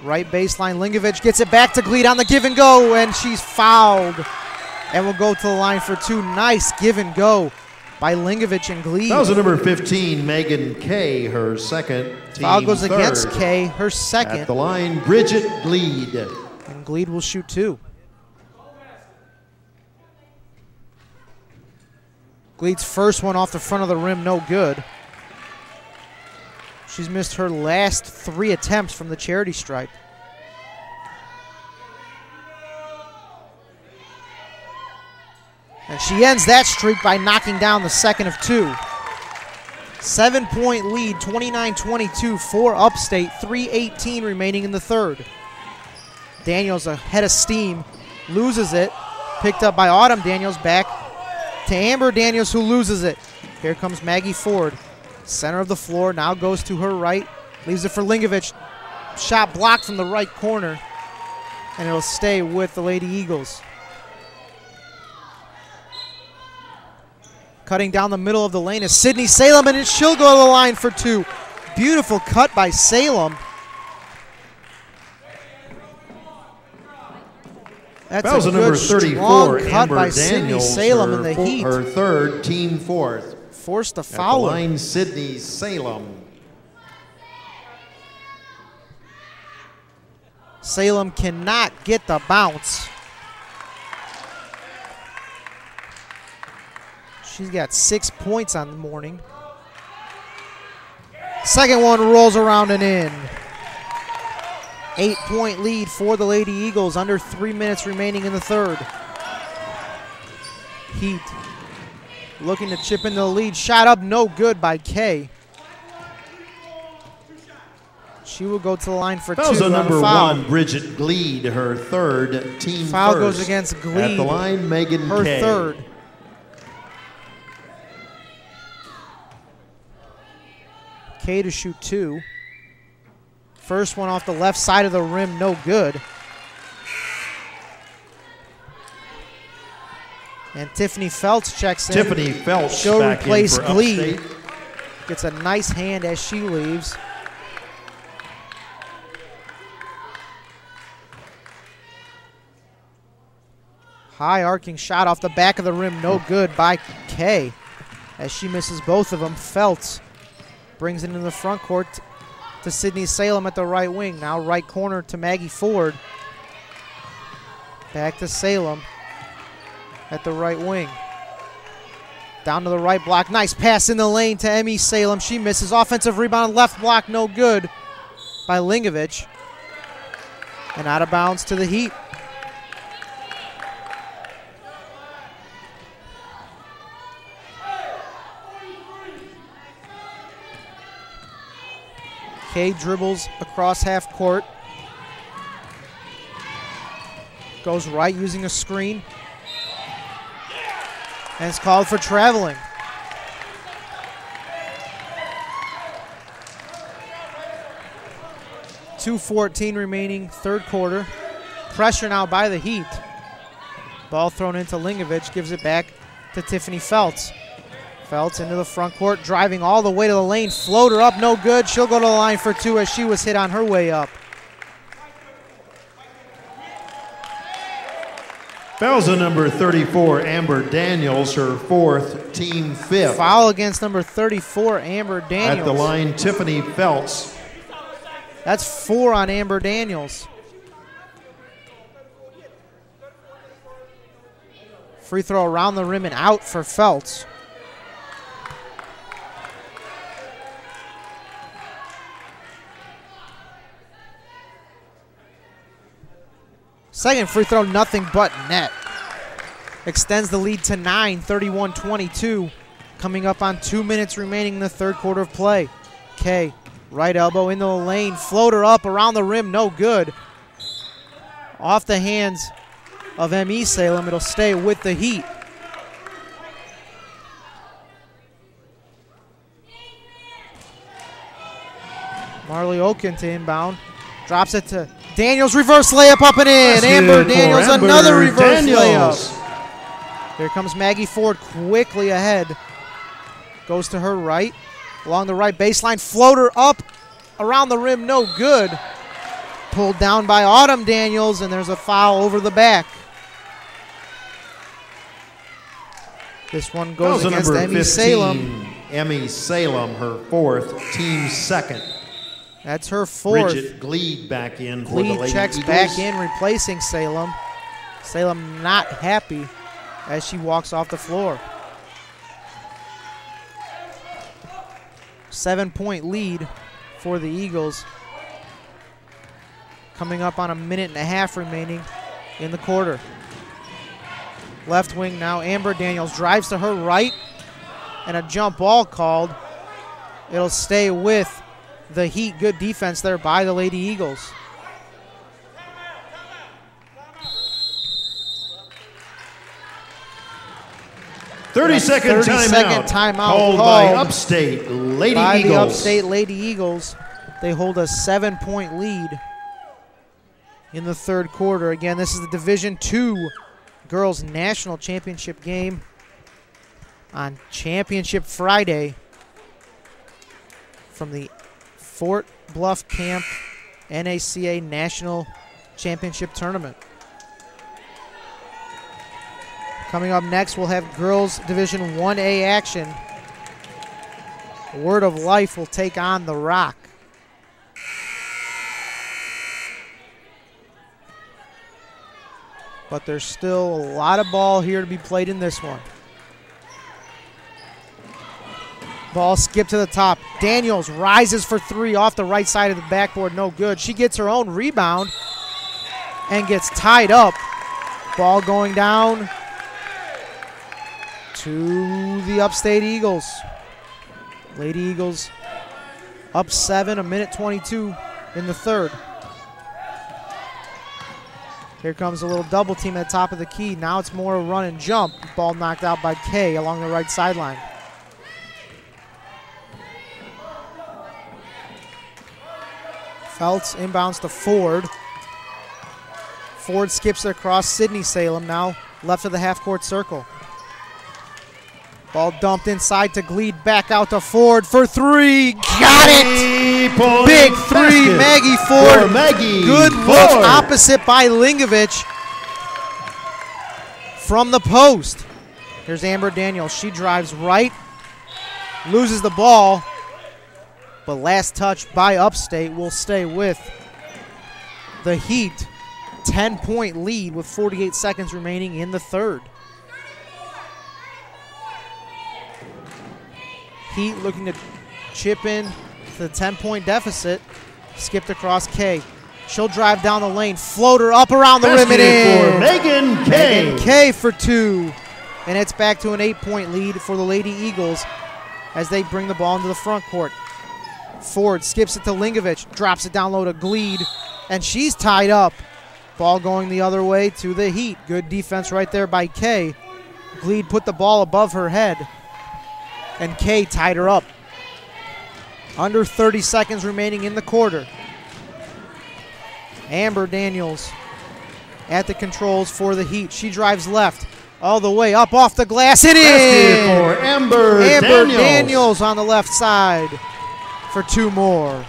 Right baseline, Lingevitch gets it back to Gleed on the give and go, and she's fouled. And will go to the line for two. Nice give and go by Lingevitch and Gleed. That was number 15, Megan Kay, her second. Foul goes against Kay, her second. At the line, Bridget Gleed. And Gleed will shoot two. Gleed's first one off the front of the rim, no good. She's missed her last three attempts from the charity stripe. And she ends that streak by knocking down the second of two. 7-point lead, 29-22 for Upstate, 3:18 remaining in the third. Daniels ahead of steam, loses it. Picked up by Autumn Daniels, back to Amber Daniels, who loses it. Here comes Maggi Ford, center of the floor, now goes to her right, leaves it for Lingevitch. Shot blocked from the right corner, and it'll stay with the Lady Eagles. Cutting down the middle of the lane is Sydney Salem, and she'll go to the line for two. Beautiful cut by Salem. That's a good, strong cut by Sydney Salem in the Heat. Her third, team fourth. Forced a foul. Line, Sydney Salem. Salem cannot get the bounce. She's got 6 points on the morning. Second one rolls around and in. 8-point lead for the Lady Eagles, under 3 minutes remaining in the third. Heat looking to chip into the lead. Shot up, no good by Kay. She will go to the line for two. That was a number one, Bridget Gleed, her third, team foul first. Foul goes against Gleed. At the line, Megan Kay. Her third. Kay to shoot two. First one off the left side of the rim, no good. And Tiffany Felts checks in. Tiffany Felts showroom place glee. Gets a nice hand as she leaves. High arcing shot off the back of the rim. No good by Kay as she misses both of them. Felts brings it into the front court to Sydney Salem at the right wing. Now right corner to Maggi Ford. Back to Salem at the right wing. Down to the right block. Nice pass in the lane to Emmy Salem. She misses. Offensive rebound. Left block. No good by Lingevitch. And out of bounds to the Heat. Kay dribbles across half court. Goes right using a screen. And it's called for traveling. .2:14 remaining, third quarter. Pressure now by the Heat. Ball thrown into Lingevitch, gives it back to Tiffany Felts. Felts into the front court, driving all the way to the lane. Floater up, no good. She'll go to the line for two as she was hit on her way up. Fouls on number 34, Amber Daniels, her fourth, team fifth. Foul against number 34, Amber Daniels. At the line, Tiffany Felts. That's four on Amber Daniels. Free throw around the rim and out for Felts. Second free throw, nothing but net. Extends the lead to 9, 31-22. Coming up on 2 minutes remaining in the third quarter of play. Kay, right elbow into the lane. Floater up around the rim, no good. Off the hands of M.E. Salem, it'll stay with the Heat. Marley Oken to inbound. Drops it to Daniels, reverse layup up and in. Amber Daniels, another reverse layup. Here comes Maggi Ford quickly ahead. Goes to her right, along the right baseline. Floater up, around the rim, no good. Pulled down by Autumn Daniels, and there's a foul over the back. This one goes against Emmy Salem. Emmy Salem, her fourth, team second. That's her fourth. Bridget Gleed back in for the Lady Eagles. Gleed checks back in, replacing Salem. Salem not happy as she walks off the floor. 7-point lead for the Eagles. Coming up on a minute and a half remaining in the quarter. Left wing now, Amber Daniels drives to her right, and a jump ball called. It'll stay with the Heat. Good defense there by the Lady Eagles. Thirty-second timeout called by Upstate Lady Eagles. By the Upstate Lady Eagles, they hold a 7-point lead in the third quarter. Again, this is the Division II Girls National Championship game on Championship Friday from the Fort Bluff Camp NACA National Championship Tournament. Coming up next, we'll have Girls Division 1A action. Word of Life will take on The Rock. But there's still a lot of ball here to be played in this one. Ball skip to the top. Daniels rises for three off the right side of the backboard. No good. She gets her own rebound and gets tied up. Ball going down to the Upstate Eagles. Lady Eagles up 7, a minute 22 in the third. Here comes a little double team at the top of the key. Now it's more a run and jump. Ball knocked out by Kay along the right sideline. Felts inbounds to Ford. Ford skips across Sydney Salem, now left of the half-court circle. Ball dumped inside to Gleed, back out to Ford for three. Got it! Big three, Maggi Ford. Good look, opposite by Lingevitch from the post. Here's Amber Daniels. She drives right, loses the ball, but last touch by Upstate will stay with the Heat. 10-point lead with 48 seconds remaining in the third. Heat looking to chip in to the 10-point deficit. Skipped across Kay. She'll drive down the lane. Floater up around the rim and in. Megan Kay. Megan Kay for two. And it's back to an 8-point lead for the Lady Eagles as they bring the ball into the front court. Ford skips it to Lingevitch, drops it down low to Gleed, and she's tied up. Ball going the other way to the Heat. Good defense right there by Kay. Gleed put the ball above her head, and Kay tied her up. Under 30 seconds remaining in the quarter. Amber Daniels at the controls for the Heat. She drives left all the way up off the glass. It is Amber Daniels on the left side for two more.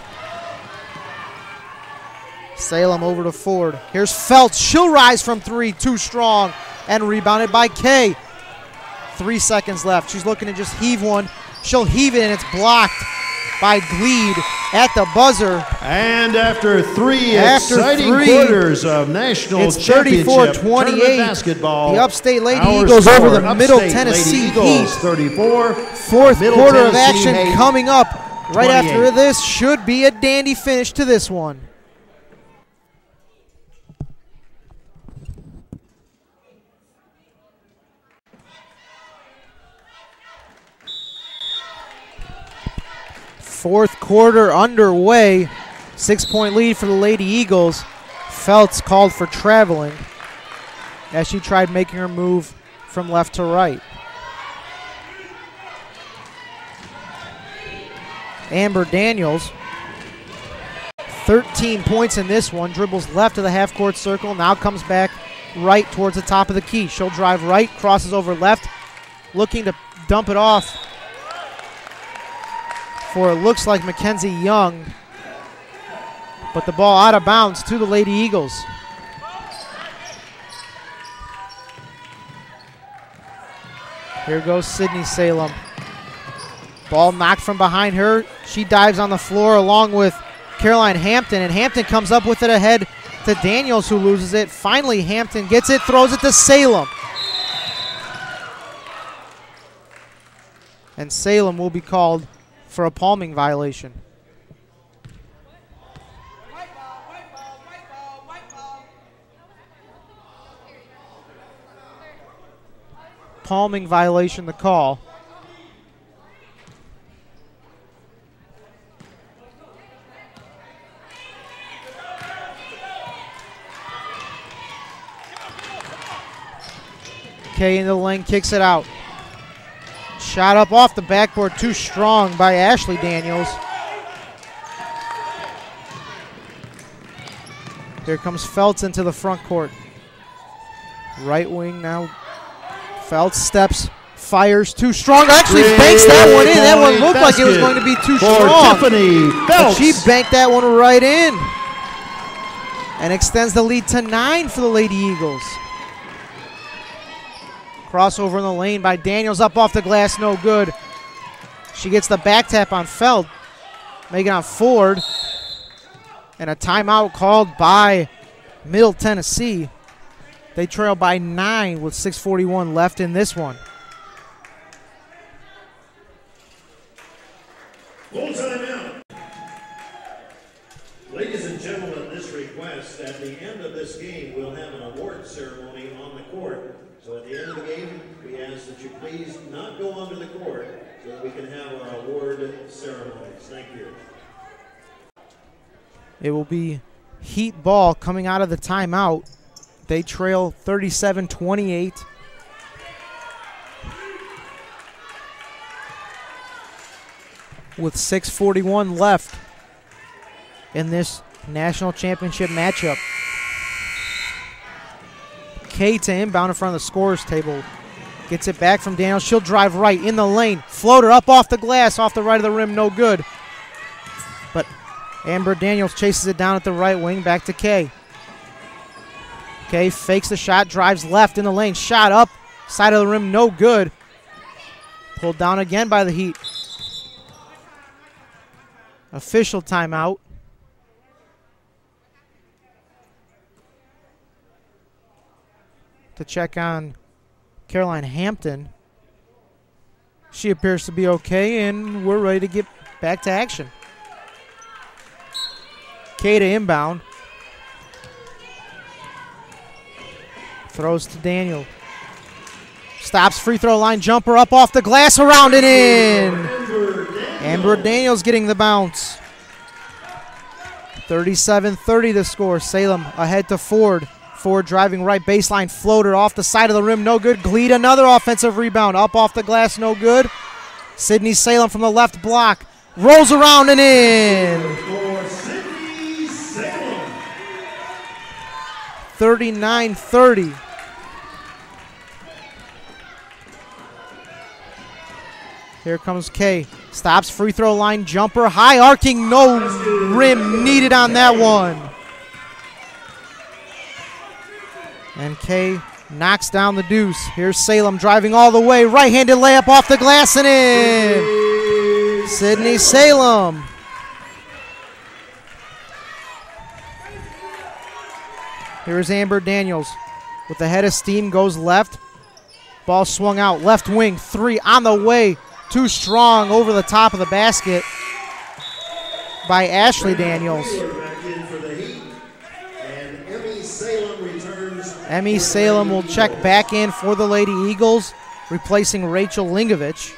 Salem over to Ford. Here's Felts. She'll rise from three, too strong, and rebounded by Kay. 3 seconds left. She's looking to just heave one. She'll heave it, and it's blocked by Gleed at the buzzer. And after three exciting quarters of national championship 34-28 basketball, the Upstate Lady Eagles over the Middle Tennessee Heat. 34. Fourth quarter of action coming up right after this. Should be a dandy finish to this one. Fourth quarter underway. 6-point lead for the Lady Eagles. Felts called for traveling as she tried making her move from left to right. Amber Daniels, 13 points in this one. Dribbles left of the half-court circle. Now comes back right towards the top of the key. She'll drive right, crosses over left, looking to dump it off. For it looks like Mackenzie Young, but the ball out of bounds to the Lady Eagles. Here goes Sydney Salem. Ball knocked from behind her. She dives on the floor along with Caroline Hampton, and Hampton comes up with it ahead to Daniels, who loses it. Finally, Hampton gets it, throws it to Salem. And Salem will be called for a palming violation. Palming violation, the call. Kay in the lane, kicks it out. Shot up off the backboard, too strong by Ashley Daniels. Here comes Felts into the front court. Right wing now. Felts steps, fires, too strong. Actually banks that one in. That one looked like it was going to be too strong. Tiffany Felts. But she banked that one right in. And extends the lead to 9 for the Lady Eagles. Crossover in the lane by Daniels, up off the glass, no good. She gets the back tap on Feld, making on Ford, and a timeout called by Middle Tennessee. They trail by 9 with 6:41 left in this one. Full timeout. Ladies and gentlemen, this request at the end of this game will have an award ceremony on the court. So at the end of the game, we ask that you please not go onto the court so that we can have our award ceremonies. Thank you. It will be Heat ball coming out of the timeout. They trail 37-28. With 6:41 left in this national championship matchup. Kay to inbound in front of the scorer's table. Gets it back from Daniel. She'll drive right in the lane. Floater up off the glass, off the right of the rim, no good. But Amber Daniels chases it down at the right wing, back to Kay. Kay fakes the shot, drives left in the lane. Shot up, side of the rim, no good. Pulled down again by the Heat. Official timeout. To check on Caroline Hampton. She appears to be okay, and we're ready to get back to action. Kay to inbound. Throws to Daniel. Stops, free throw line jumper up off the glass, around and in. Amber Daniels getting the bounce. 37-30 the score. Salem ahead to Ford. Ford driving right baseline, floater off the side of the rim, no good. Gleed another offensive rebound, up off the glass, no good. Sydney Salem from the left block, rolls around and in. 39-30. Here comes Kay. Stops, free throw line jumper, high arcing, no rim needed on that one. And Kay knocks down the deuce. Here's Salem driving all the way, right-handed layup off the glass and in. Sydney Salem. Here's Amber Daniels with the head of steam, goes left. Ball swung out, left wing, three on the way. Too strong, over the top of the basket by Ashley Daniels. Emmy Salem will check back in for the Lady Eagles, replacing Rachel Lingevitch.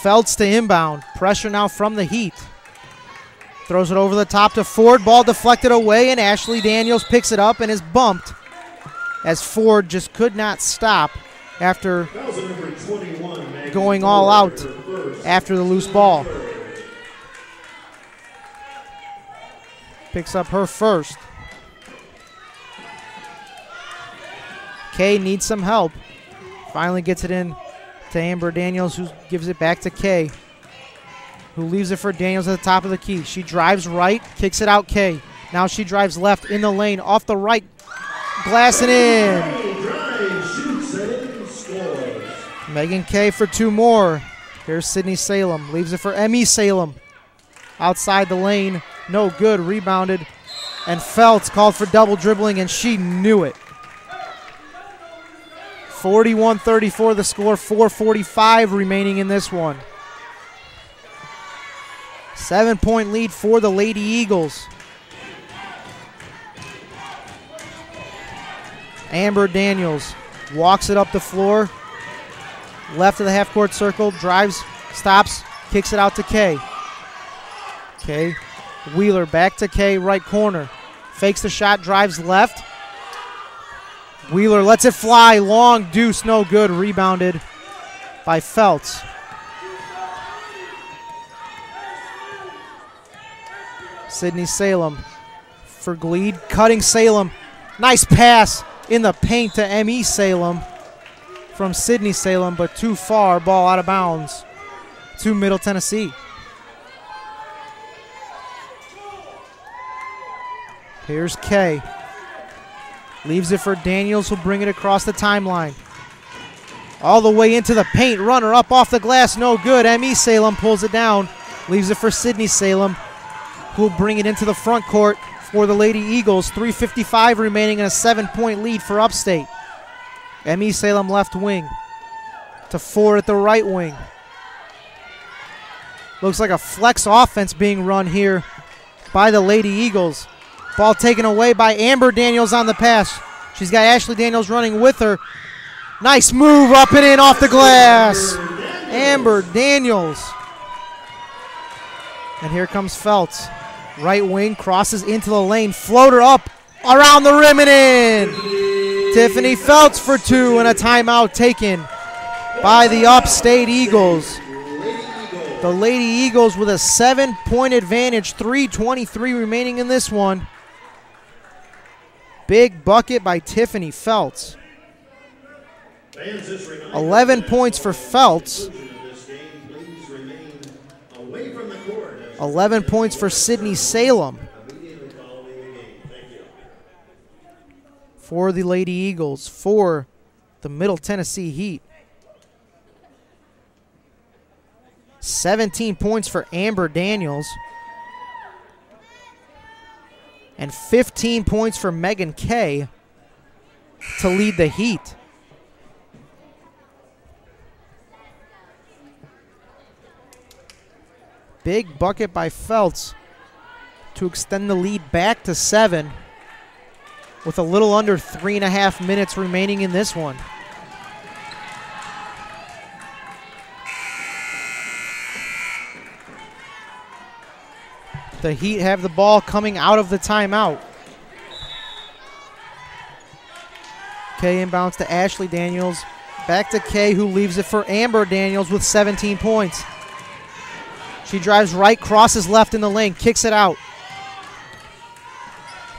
Felts to inbound. Pressure now from the Heat. Throws it over the top to Ford. Ball deflected away, and Ashley Daniels picks it up and is bumped as Ford just could not stop after going all out after the loose ball. Picks up her first. Kay needs some help. Finally gets it in to Amber Daniels, who gives it back to Kay, who leaves it for Daniels at the top of the key. She drives right, kicks it out Kay. Now she drives left in the lane, off the right glass and in. Megan Kay for two more. Here's Sydney Salem. Leaves it for Emmy Salem. Outside the lane, no good, rebounded. And Felts called for double dribbling, and she knew it. 41-34 the score, 4:45 remaining in this one. 7-point lead for the Lady Eagles. Amber Daniels walks it up the floor, left of the half-court circle, drives, stops, kicks it out to Kay. Kay Wheeler back to Kay, right corner. Fakes the shot, drives left. Wheeler lets it fly, long deuce, no good, rebounded by Felts. Sydney Salem for Gleed, cutting Salem. Nice pass in the paint to M.E. Salem from Sydney Salem, but too far, ball out of bounds to Middle Tennessee. Here's Kay. Leaves it for Daniels, who'll bring it across the timeline. All the way into the paint, runner up off the glass, no good. M.E. Salem pulls it down, leaves it for Sydney Salem, who'll bring it into the front court for the Lady Eagles. 3:55 remaining in a 7-point lead for Upstate. M.E. Salem left wing to Ford at the right wing. Looks like a flex offense being run here by the Lady Eagles. Ball taken away by Amber Daniels on the pass. She's got Ashley Daniels running with her. Nice move up and in off the glass. Amber Daniels. And here comes Felts. Right wing crosses into the lane. Floater up around the rim and in. Tiffany Felts for two, and a timeout taken by the Upstate Eagles. The Lady Eagles with a 7-point advantage. 3:23 remaining in this one. Big bucket by Tiffany Felts. 11 points for Felts. 11 points for Sydney Salem. For the Lady Eagles, for the Middle Tennessee Heat. 17 points for Amber Daniels. And 15 points for Megan Kay to lead the Heat. Big bucket by Felts to extend the lead back to 7 with a little under 3.5 minutes remaining in this one. The Heat have the ball coming out of the timeout. Kay inbounds to Ashley Daniels. Back to Kay, who leaves it for Amber Daniels with 17 points. She drives right, crosses left in the lane, kicks it out.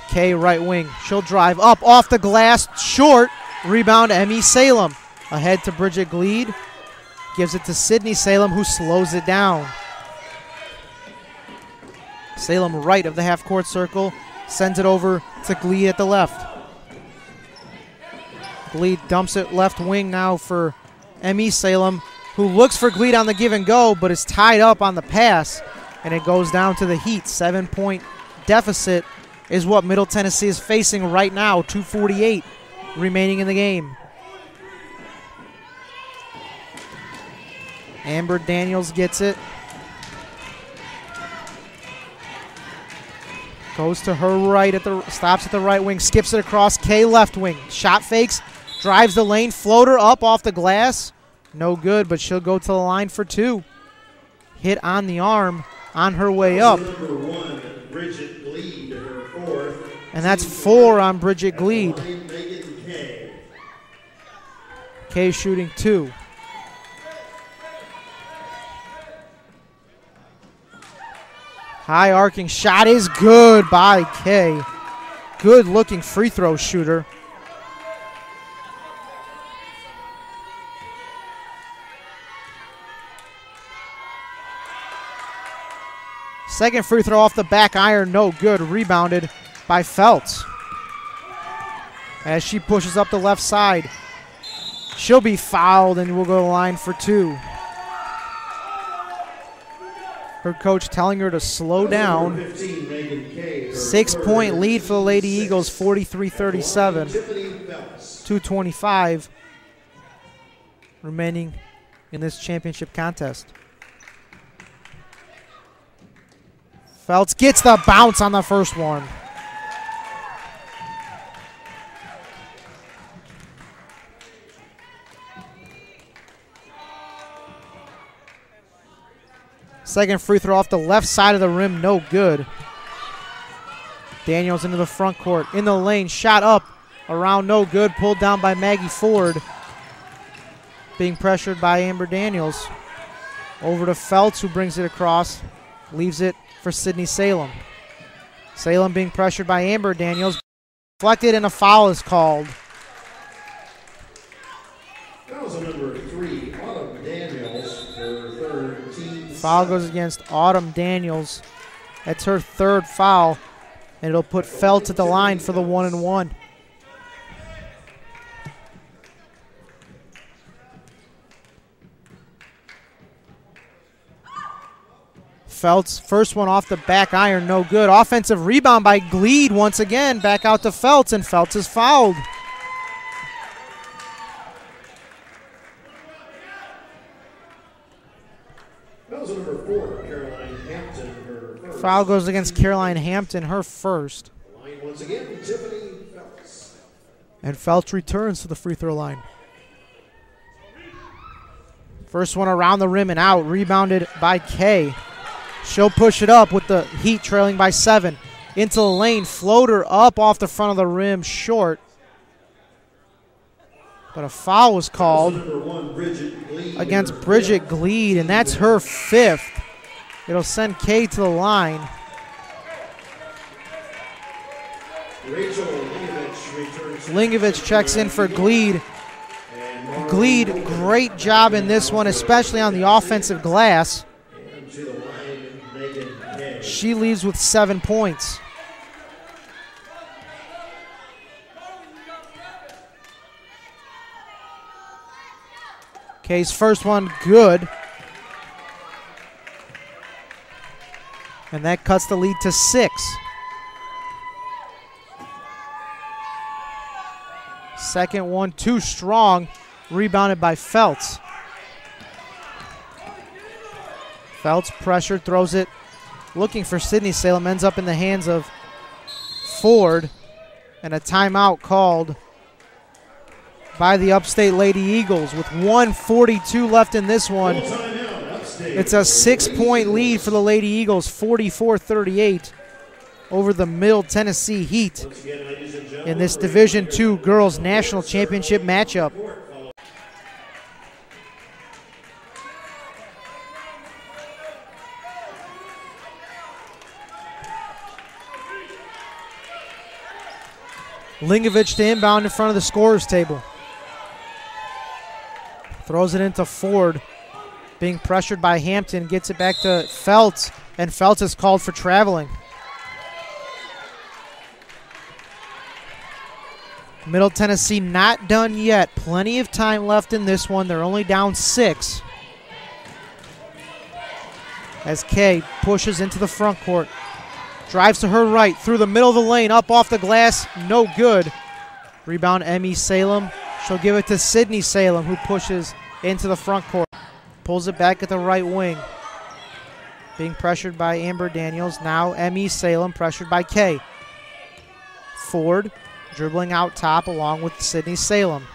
Kay, right wing. She'll drive up, off the glass, short. Rebound, Emmy Salem. Ahead to Bridget Gleed. Gives it to Sydney Salem, who slows it down. Salem, right of the half-court circle, sends it over to Gleed at the left. Gleed dumps it left wing now for Emmy Salem, who looks for Gleed on the give and go, but is tied up on the pass, and it goes down to the Heat. 7-point deficit is what Middle Tennessee is facing right now, 2:48 remaining in the game. Amber Daniels gets it. Goes to her right, stops at the right wing, skips it across, Kay left wing. Shot fakes, drives the lane, floater up off the glass. No good, but she'll go to the line for 2. Hit on the arm on her way up. Number 1, Bridget Gleed, her 4th. And that's 4 on Bridget Gleed. Kay shooting 2. High arcing shot is good by Kay. Good looking free throw shooter. Second free throw off the back iron, no good. Rebounded by Felts. As she pushes up the left side, she'll be fouled and will go to the line for 2. Her coach telling her to slow down. 6-point lead for the Lady Eagles, 43-37. 2:25 remaining in this championship contest. Felts gets the bounce on the first one. Second free throw off the left side of the rim, no good. Daniels into the front court, in the lane, shot up, around, no good, pulled down by Maggi Ford. Being pressured by Amber Daniels. Over to Felts, who brings it across, leaves it for Sydney Salem. Salem being pressured by Amber Daniels, deflected, and a foul is called. Foul goes against Autumn Daniels. That's her 3rd foul, and it'll put Felts at the line for the 1-and-1. Felts, first one off the back iron, no good. Offensive rebound by Gleed once again, back out to Felts, and Felts is fouled. Foul goes against Caroline Hampton, her 1st. Once again, Tiffany Felts. And Felts returns to the free throw line. First one around the rim and out, rebounded by Kay. She'll push it up with the Heat trailing by 7. Into the lane, floater up off the front of the rim, short. But a foul was called against Bridget Gleed, and that's her 5th. It'll send Kay to the line. Rachel Lingevitch checks in for Gleed. And lead. Great job in this one, especially on the offensive glass. She leaves with 7 points. Kay's first one, good. And that cuts the lead to 6. Second one, too strong, rebounded by Felts. Felts pressured, throws it, looking for Sydney Salem, ends up in the hands of Ford, and a timeout called by the Upstate Lady Eagles with 1:42 left in this one. It's a 6-point lead for the Lady Eagles, 44-38 over the Middle Tennessee Heat in this Division II Girls National Championship matchup. Lingevitch to inbound in front of the scorer's table. Throws it into Ford. Being pressured by Hampton, gets it back to Felts, and Felts is called for traveling. Middle Tennessee not done yet. Plenty of time left in this one. They're only down 6. As Kay pushes into the front court. Drives to her right, through the middle of the lane, up off the glass, no good. Rebound, Emmy Salem. She'll give it to Sydney Salem, who pushes into the front court. Pulls it back at the right wing. Being pressured by Amber Daniels. Now Emmy Salem pressured by Kay. Ford dribbling out top along with Sydney Salem.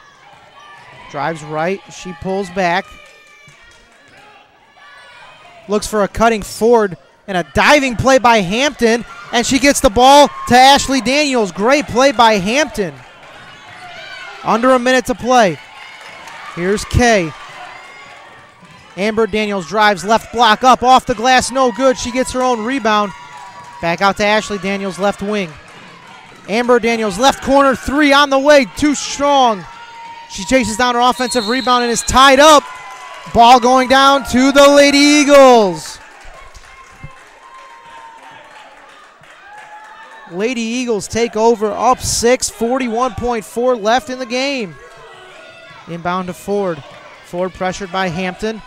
Drives right, she pulls back. Looks for a cutting Ford. And a diving play by Hampton, and she gets the ball to Ashley Daniels. Great play by Hampton. Under a minute to play. Here's Kay. Amber Daniels drives left block up, off the glass, no good. She gets her own rebound. Back out to Ashley Daniels, left wing. Amber Daniels, left corner, three on the way, too strong. She chases down her offensive rebound and is tied up. Ball going down to the Lady Eagles. Lady Eagles take over, up 6, 41.4 left in the game. Inbound to Ford. Ford pressured by Hampton.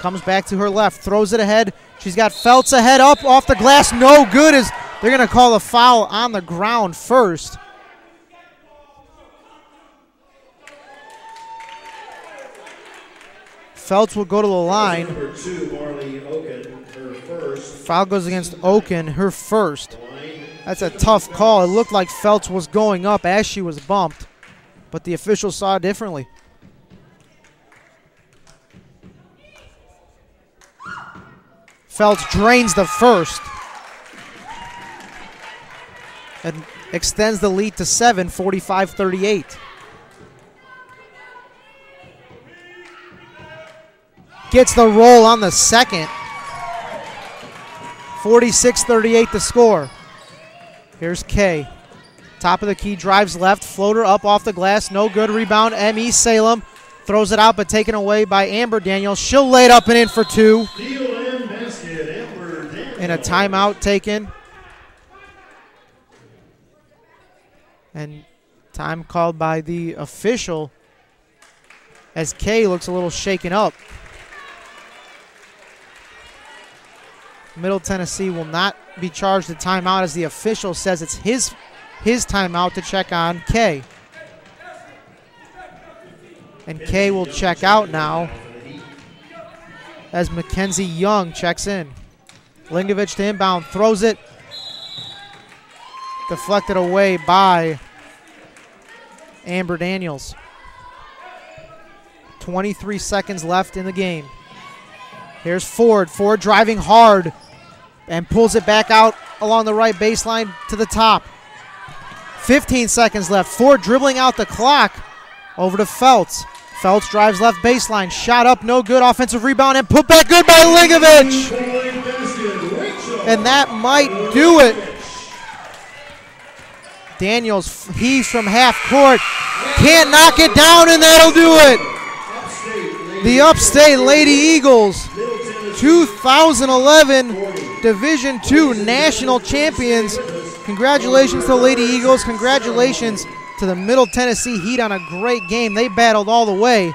Comes back to her left, throws it ahead. She's got Felts ahead, up off the glass. No good, as they're going to call a foul on the ground first. Felts will go to the line. Foul goes against Oken, her first. That's a tough call. It looked like Felts was going up as she was bumped, but the official saw differently. Felts drains the first and extends the lead to 7, 45-38. Gets the roll on the second. 46-38 the score. Here's Kay. Top of the key, drives left. Floater up off the glass. No good. Rebound, M.E. Salem. Throws it out, but taken away by Amber Daniels. She'll lay it up and in for 2. And a timeout taken. And time called by the official as Kay looks a little shaken up. Middle Tennessee will not be charged a timeout as the official says it's his timeout to check on Kay. And Kay will check out now as Mackenzie Young checks in. Lingevitch to inbound, throws it. Deflected away by Amber Daniels. 23 seconds left in the game. Here's Ford. Ford driving hard. And pulls it back out along the right baseline to the top. 15 seconds left. Ford dribbling out the clock over to Felts. Felts drives left baseline. Shot up, no good. Offensive rebound and put back good by Lingevitch. And that might do it. Daniels heaves from half court. Can't knock it down, and that'll do it. The Upstate Lady Eagles, 2011 Division II National Champions. Congratulations to the Lady Eagles. Congratulations to the Middle Tennessee Heat on a great game. They battled all the way.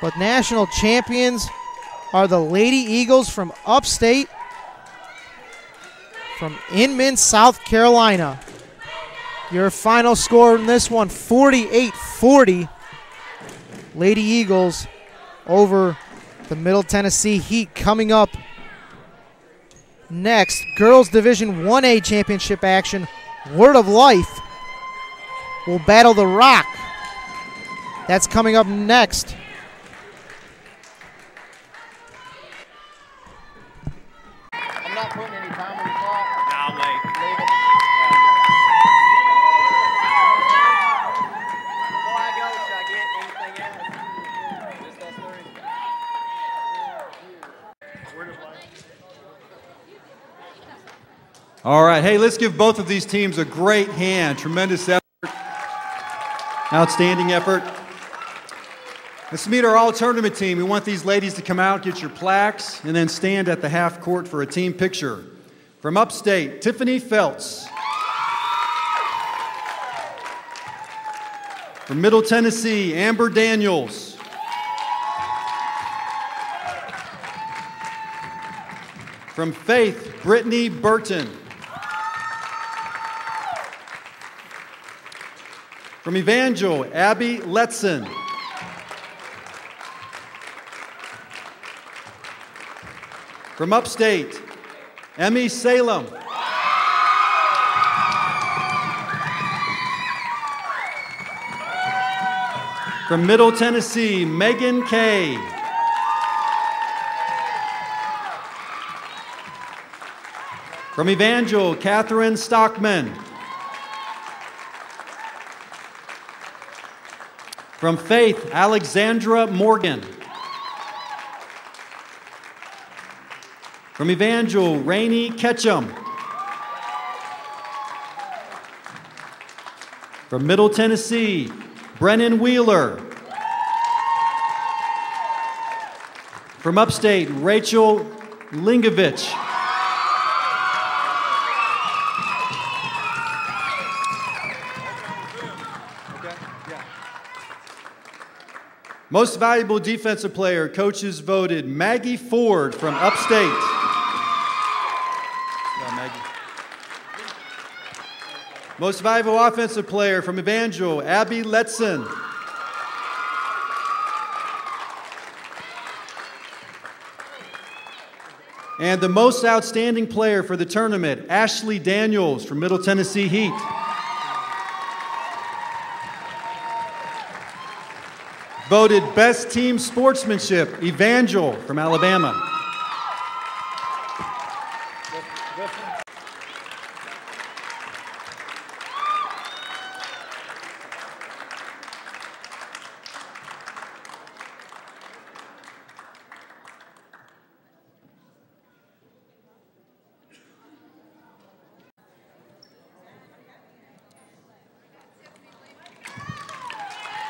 But national champions are the Lady Eagles from Upstate, from Inman, South Carolina. Your final score in this one, 48-40. Lady Eagles over the Middle Tennessee Heat. Coming up next, Girls Division 1A championship action. Word of Life will battle The Rock. That's coming up next. I'm not putting any time on the clock. Nah, leave it. Before I go, should I get anything else? Just that story. Word of Life. All right, hey, let's give both of these teams a great hand. Tremendous effort. Outstanding effort. Let's meet our all-tournament team. We want these ladies to come out, get your plaques, and then stand at the half court for a team picture. From Upstate, Tiffany Felts. From Middle Tennessee, Amber Daniels. From Faith, Brittany Burton. From Evangel, Abby Letson. From Upstate, Emmy Salem. From Middle Tennessee, Megan Kay. From Evangel, Catherine Stockman. From Faith, Alexandra Morgan. From Evangel, Rainey Ketchum. From Middle Tennessee, Brennan Wheeler. From Upstate, Rachel Lingevitch. Most valuable defensive player, coaches voted Maggi Ford from Upstate. Most valuable offensive player from Evangel, Abby Letson. And the most outstanding player for the tournament, Ashley Daniels from Middle Tennessee Heat. Voted best team sportsmanship, Evangel from Alabama.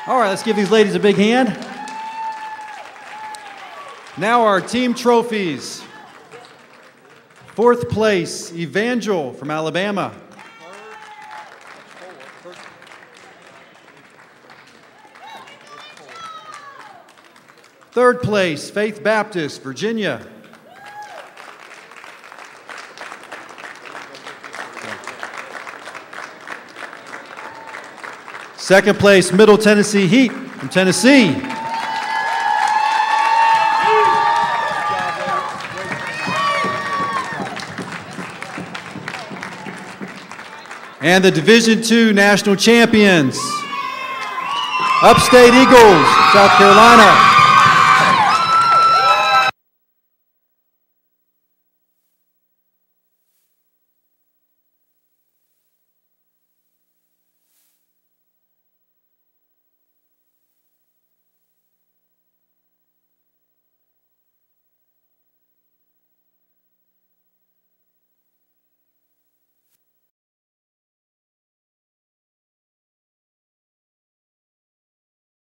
All right, let's give these ladies a big hand. Now our team trophies. Fourth place, Evangel from Alabama. Third place, Faith Baptist, Virginia. Second place, Middle Tennessee Heat from Tennessee. And the Division II national champions, Upstate Eagles, South Carolina.